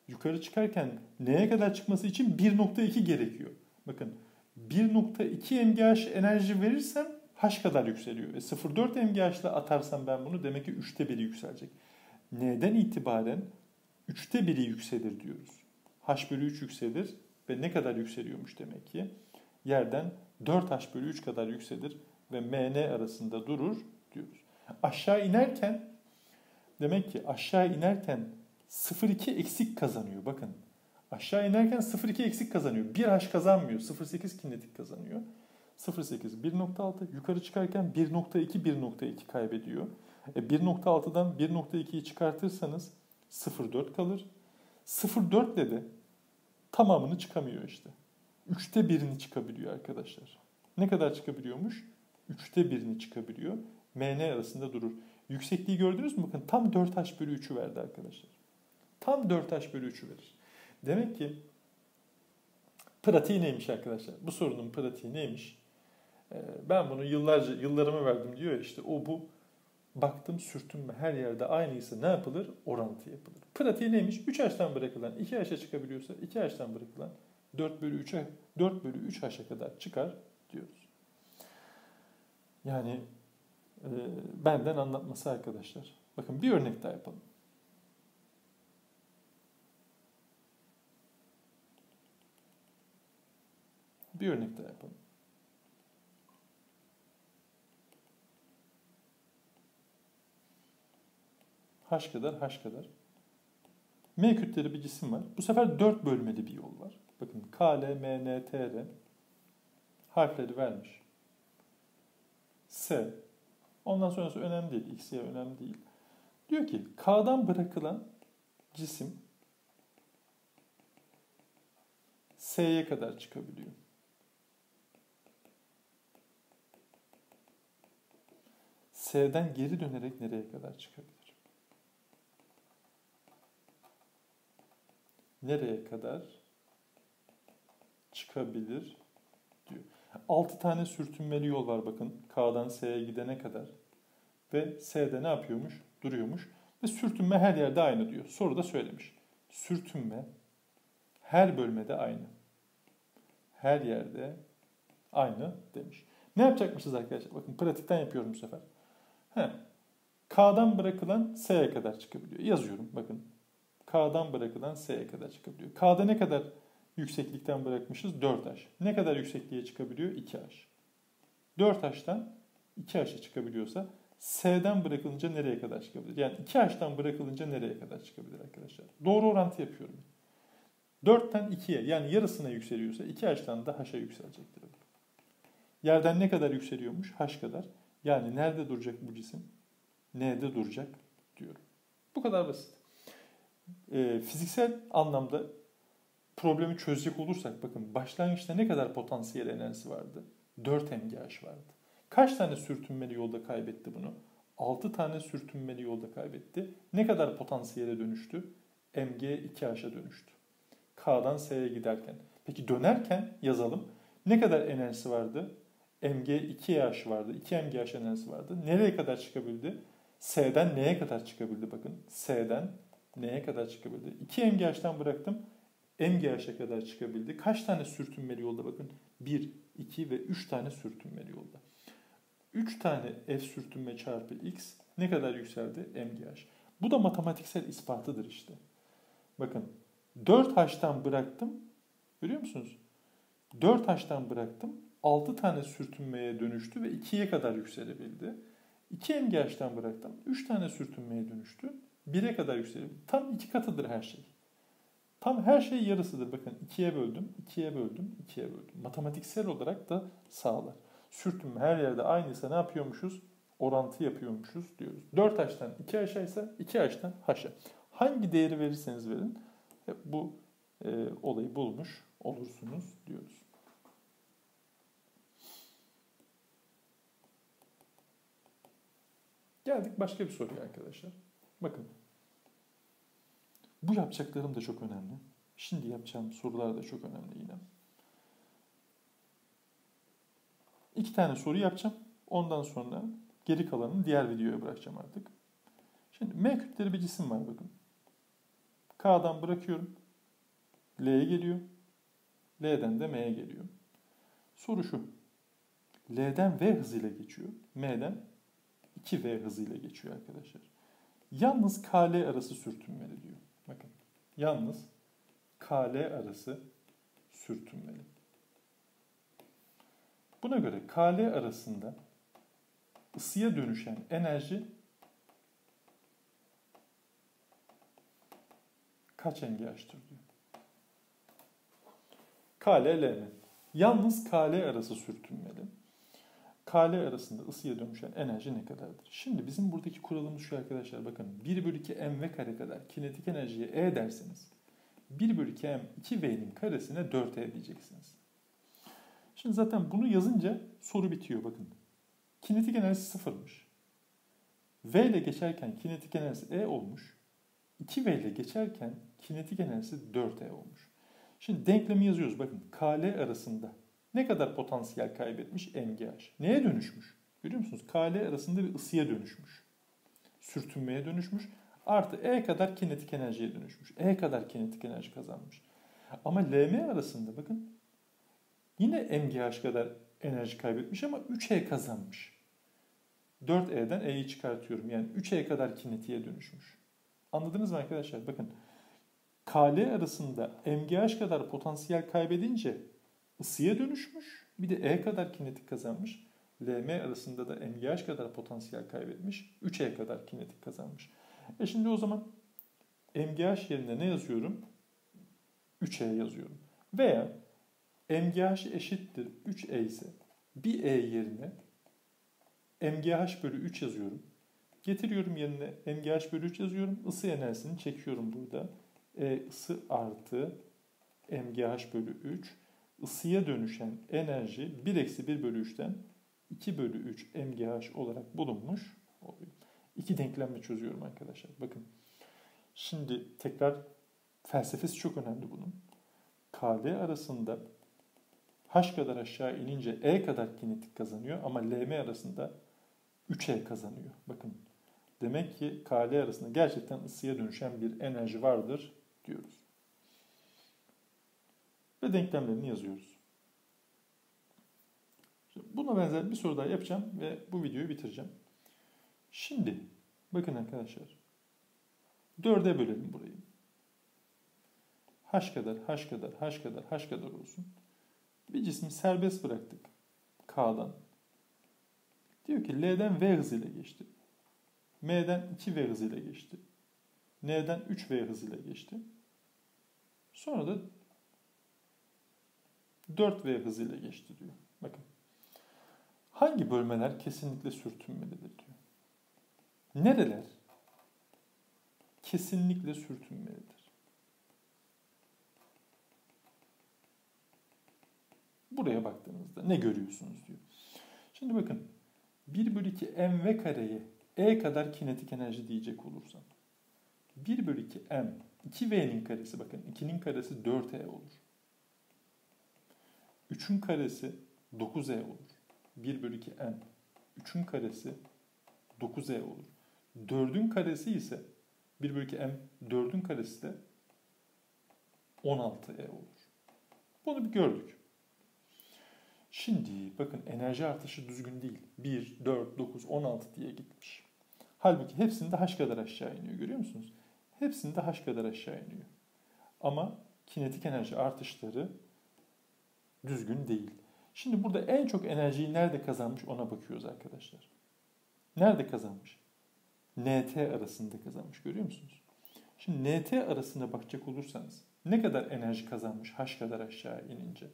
Yukarı çıkarken neye kadar çıkması için bir virgül iki gerekiyor. Bakın bir virgül iki M G H enerji verirsem H kadar yükseliyor. E sıfır virgül dört M G H ile atarsam ben bunu demek ki üçte biri yükselecek. N'den itibaren üçte biri yükselir diyoruz. H bölü üç yükselir ve ne kadar yükseliyormuş demek ki? Yerden dört H bölü üç kadar yükselir ve M N arasında durur diyoruz. Aşağı inerken demek ki aşağı inerken sıfır virgül iki eksik kazanıyor bakın. Aşağı inerken sıfır virgül iki eksik kazanıyor. bir H kazanmıyor. sıfır virgül sekiz kinetik kazanıyor. sıfır virgül sekiz, bir virgül altı. Yukarı çıkarken bir virgül iki, bir virgül iki kaybediyor. E bir virgül altıdan bir virgül ikiyi çıkartırsanız sıfır virgül dört kalır. sıfır virgül dörtle de tamamını çıkamıyor işte. üçte birini çıkabiliyor arkadaşlar. Ne kadar çıkabiliyormuş? Üçte birini çıkabiliyor. M N arasında durur. Yüksekliği gördünüz mü? Bakın tam dört h bölü üçü verdi arkadaşlar. Tam dört h bölü üçü verir. Demek ki pratiği neymiş arkadaşlar? Bu sorunun pratiği neymiş? Ben bunu yıllarca, yıllarımı verdim diyor ya işte o bu. Baktım sürtünme her yerde aynıysa ne yapılır? Orantı yapılır. Pratiği neymiş? üç h'ten bırakılan iki h'a çıkabiliyorsa iki h'ten bırakılan dört bölü üçe, dört bölü üç h'a kadar çıkar diyoruz. Yani e, benden anlatması arkadaşlar. Bakın bir örnek daha yapalım. Bir örnek daha yapalım. H kadar, H kadar. M kütleli bir cisim var. Bu sefer dört bölmeli bir yol var. Bakın K L, M, N, T, R harfleri vermiş. S. Ondan sonrası önemli değil. X, Y önemli değil. Diyor ki K'dan bırakılan cisim S'ye kadar çıkabiliyor. S'den geri dönerek nereye kadar çıkabilir? Nereye kadar çıkabilir diyor. altı tane sürtünmeli yol var bakın. K'dan S'ye gidene kadar. Ve S'de ne yapıyormuş? Duruyormuş. Ve sürtünme her yerde aynı diyor. Soruda söylemiş. Sürtünme her bölmede aynı. Her yerde aynı demiş. Ne yapacakmışız arkadaşlar? Bakın pratikten yapıyorum bu sefer. He. K'dan bırakılan S'ye kadar çıkabiliyor. Yazıyorum bakın. K'dan bırakılan S'ye kadar çıkabiliyor. K'da ne kadar yükseklikten bırakmışız? dört h. Ne kadar yüksekliğe çıkabiliyor? iki h. dört h'ten iki h'a çıkabiliyorsa S'den bırakılınca nereye kadar çıkabilir? Yani iki h'ten bırakılınca nereye kadar çıkabilir arkadaşlar? Doğru orantı yapıyorum. dörtten ikiye yani yarısına yükseliyorsa iki h'ten de h'a yükselecektir. Yerden ne kadar yükseliyormuş? H kadar. Yani nerede duracak bu cisim? N'de duracak diyorum. Bu kadar basit. E, fiziksel anlamda problemi çözecek olursak bakın başlangıçta ne kadar potansiyel enerjisi vardı? dört m g h vardı. Kaç tane sürtünmeli yolda kaybetti bunu? altı tane sürtünmeli yolda kaybetti. Ne kadar potansiyele dönüştü? m g iki h'a dönüştü. K'dan S'ye giderken. Peki dönerken yazalım. Ne kadar enerjisi vardı? m g iki h vardı. iki m g h enerjisi vardı. Nereye kadar çıkabildi? S'den neye kadar çıkabildi? Bakın S'den neye kadar çıkabildi? iki m g h'ten bıraktım. m g h'a kadar çıkabildi. Kaç tane sürtünmeli yolda bakın? bir, iki ve üç tane sürtünmeli yolda. üç tane f sürtünme çarpı x ne kadar yükseldi? m g h. Bu da matematiksel ispatıdır işte. Bakın dört h'ten bıraktım. Görüyor musunuz? dört h'ten bıraktım. altı tane sürtünmeye dönüştü ve ikiye kadar yükselebildi. iki m g h'ten bıraktım. üç tane sürtünmeye dönüştü. bire kadar yükseliyor. Tam iki katıdır her şey. Tam her şey yarısıdır. Bakın ikiye böldüm, ikiye böldüm, ikiye böldüm. Matematiksel olarak da sağlar. Sürtünme her yerde aynıysa ne yapıyormuşuz? Orantı yapıyormuşuz diyoruz. dört h'ten iki h'a ise iki h'ten h'a. Hangi değeri verirseniz verin bu e, olayı bulmuş olursunuz diyoruz. Geldik başka bir soruya arkadaşlar. Bakın, bu yapacaklarım da çok önemli. Şimdi yapacağım sorular da çok önemli yine. İki tane soru yapacağım. Ondan sonra geri kalanını diğer videoya bırakacağım artık. Şimdi M kütleli bir cisim var bakın. K'dan bırakıyorum. L'ye geliyor. L'den de M'ye geliyor. Soru şu. L'den V hızıyla geçiyor. M'den iki v hızıyla geçiyor arkadaşlar. Yalnız K L arası sürtünmeli diyor. Bakın. Yalnız K L arası sürtünmeli. Buna göre K L arasında ısıya dönüşen enerji kaç m g h'tır diyor. K L, L M. Yalnız K L arası sürtünmeli. K L arasında ısıya dönüşen enerji ne kadardır? Şimdi bizim buradaki kuralımız şu arkadaşlar. Bakın bir bölü iki m v kare kadar kinetik enerjiye E derseniz bir bölü iki m iki v'nin karesine dört e diyeceksiniz. Şimdi zaten bunu yazınca soru bitiyor bakın. Kinetik enerjisi sıfırmış. V ile geçerken kinetik enerjisi E olmuş. iki V ile geçerken kinetik enerjisi dört E olmuş. Şimdi denklemi yazıyoruz bakın. K L arasında ne kadar potansiyel kaybetmiş M G H? Neye dönüşmüş? Görüyor musunuz? K L arasında bir ısıya dönüşmüş. Sürtünmeye dönüşmüş. Artı E kadar kinetik enerjiye dönüşmüş. E kadar kinetik enerji kazanmış. Ama L M arasında bakın yine M G H kadar enerji kaybetmiş ama üç E kazanmış. dört E'den E'yi çıkartıyorum. Yani üç E kadar kinetiğe dönüşmüş. Anladınız mı arkadaşlar? Bakın K L arasında M G H kadar potansiyel kaybedince ısıya dönüşmüş. Bir de E kadar kinetik kazanmış. L M arasında da M G H kadar potansiyel kaybetmiş. üç E kadar kinetik kazanmış. E şimdi o zaman M G H yerine ne yazıyorum? üç E yazıyorum. Veya M G H eşittir üç E ise bir E yerine M G H bölü üç yazıyorum. Getiriyorum yerine M G H bölü üç yazıyorum. Isı enerjisini çekiyorum burada. E ısı artı M G H bölü üç. Isıya dönüşen enerji bir eksi bir bölü üçten iki bölü üç M G H olarak bulunmuş oluyor. İki denklemle çözüyorum arkadaşlar. Bakın şimdi tekrar felsefesi çok önemli bunun. K D arasında H kadar aşağı inince E kadar kinetik kazanıyor ama L M arasında üç E kazanıyor. Bakın demek ki K D arasında gerçekten ısıya dönüşen bir enerji vardır diyoruz. Ve denklemlerini yazıyoruz. Şimdi buna benzer bir soru daha yapacağım ve bu videoyu bitireceğim. Şimdi bakın arkadaşlar dörde bölelim burayı. H kadar, H kadar, H kadar, H kadar olsun. Bir cismi serbest bıraktık K'dan. Diyor ki L'den V hızıyla geçti. M'den iki V hızıyla geçti. N'den üç V hızıyla geçti. Sonra da dört V hızıyla geçti diyor. Bakın. Hangi bölmeler kesinlikle sürtünmelidir diyor. Nereler kesinlikle sürtünmelidir? Buraya baktığınızda ne görüyorsunuz diyor. Şimdi bakın bir bölü iki mv kareye e kadar kinetik enerji diyecek olursam bir bölü iki m iki v'nin karesi bakın ikinin karesi dört e olur. üçün karesi dokuz e olur. bir bölü iki m üçün karesi dokuz e olur. dördün karesi ise bir bölü iki m dördün karesi de on altı e olur. Bunu bir gördük. Şimdi bakın enerji artışı düzgün değil. bir, dört, dokuz, on altı diye gitmiş. Halbuki hepsinde H kadar aşağı iniyor. Görüyor musunuz? Hepsinde H kadar aşağı iniyor. Ama kinetik enerji artışları düzgün değil. Şimdi burada en çok enerjiyi nerede kazanmış ona bakıyoruz arkadaşlar. Nerede kazanmış? N T arasında kazanmış. Görüyor musunuz? Şimdi N T arasında bakacak olursanız ne kadar enerji kazanmış H kadar aşağı inince?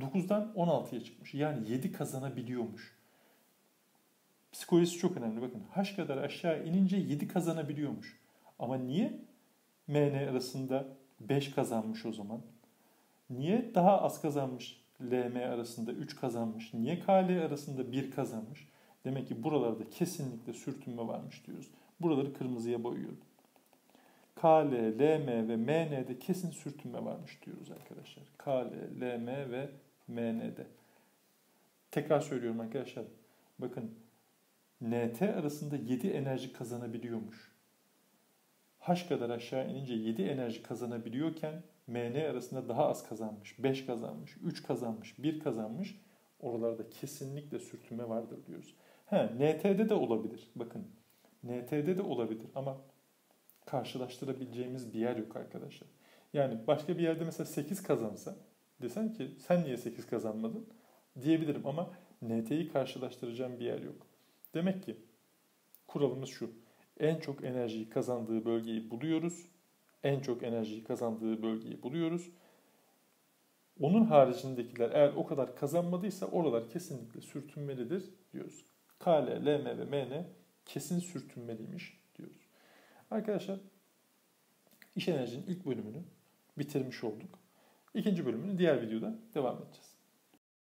dokuzdan on altıya çıkmış. Yani yedi kazanabiliyormuş. Psikolojisi çok önemli. Bakın H kadar aşağı inince yedi kazanabiliyormuş. Ama niye M N arasında beş kazanmış o zaman? Niye daha az kazanmış? L M arasında üç kazanmış. Niye K L arasında bir kazanmış? Demek ki buralarda kesinlikle sürtünme varmış diyoruz. Buraları kırmızıya boyuyorum. K L, L M ve M N'de kesin sürtünme varmış diyoruz arkadaşlar. K L, L M ve M N'de. Tekrar söylüyorum arkadaşlar. Bakın N T arasında yedi enerji kazanabiliyormuş. H kadar aşağı inince yedi enerji kazanabiliyorken M N arasında daha az kazanmış. beş kazanmış, üç kazanmış, bir kazanmış. Oralarda kesinlikle sürtünme vardır diyoruz. He, N T'de de olabilir. Bakın N T'de de olabilir ama karşılaştırabileceğimiz bir yer yok arkadaşlar. Yani başka bir yerde mesela sekiz kazansa desen ki sen niye sekiz kazanmadın diyebilirim ama N T'yi karşılaştıracağım bir yer yok. Demek ki kuralımız şu. En çok enerjiyi kazandığı bölgeyi buluyoruz. En çok enerjiyi kazandığı bölgeyi buluyoruz. Onun haricindekiler eğer o kadar kazanmadıysa oralar kesinlikle sürtünmelidir diyoruz. K L, L M ve M N kesin sürtünmeliymiş diyoruz. Arkadaşlar İş Enerji'nin ilk bölümünü bitirmiş olduk. İkinci bölümünü diğer videoda devam edeceğiz.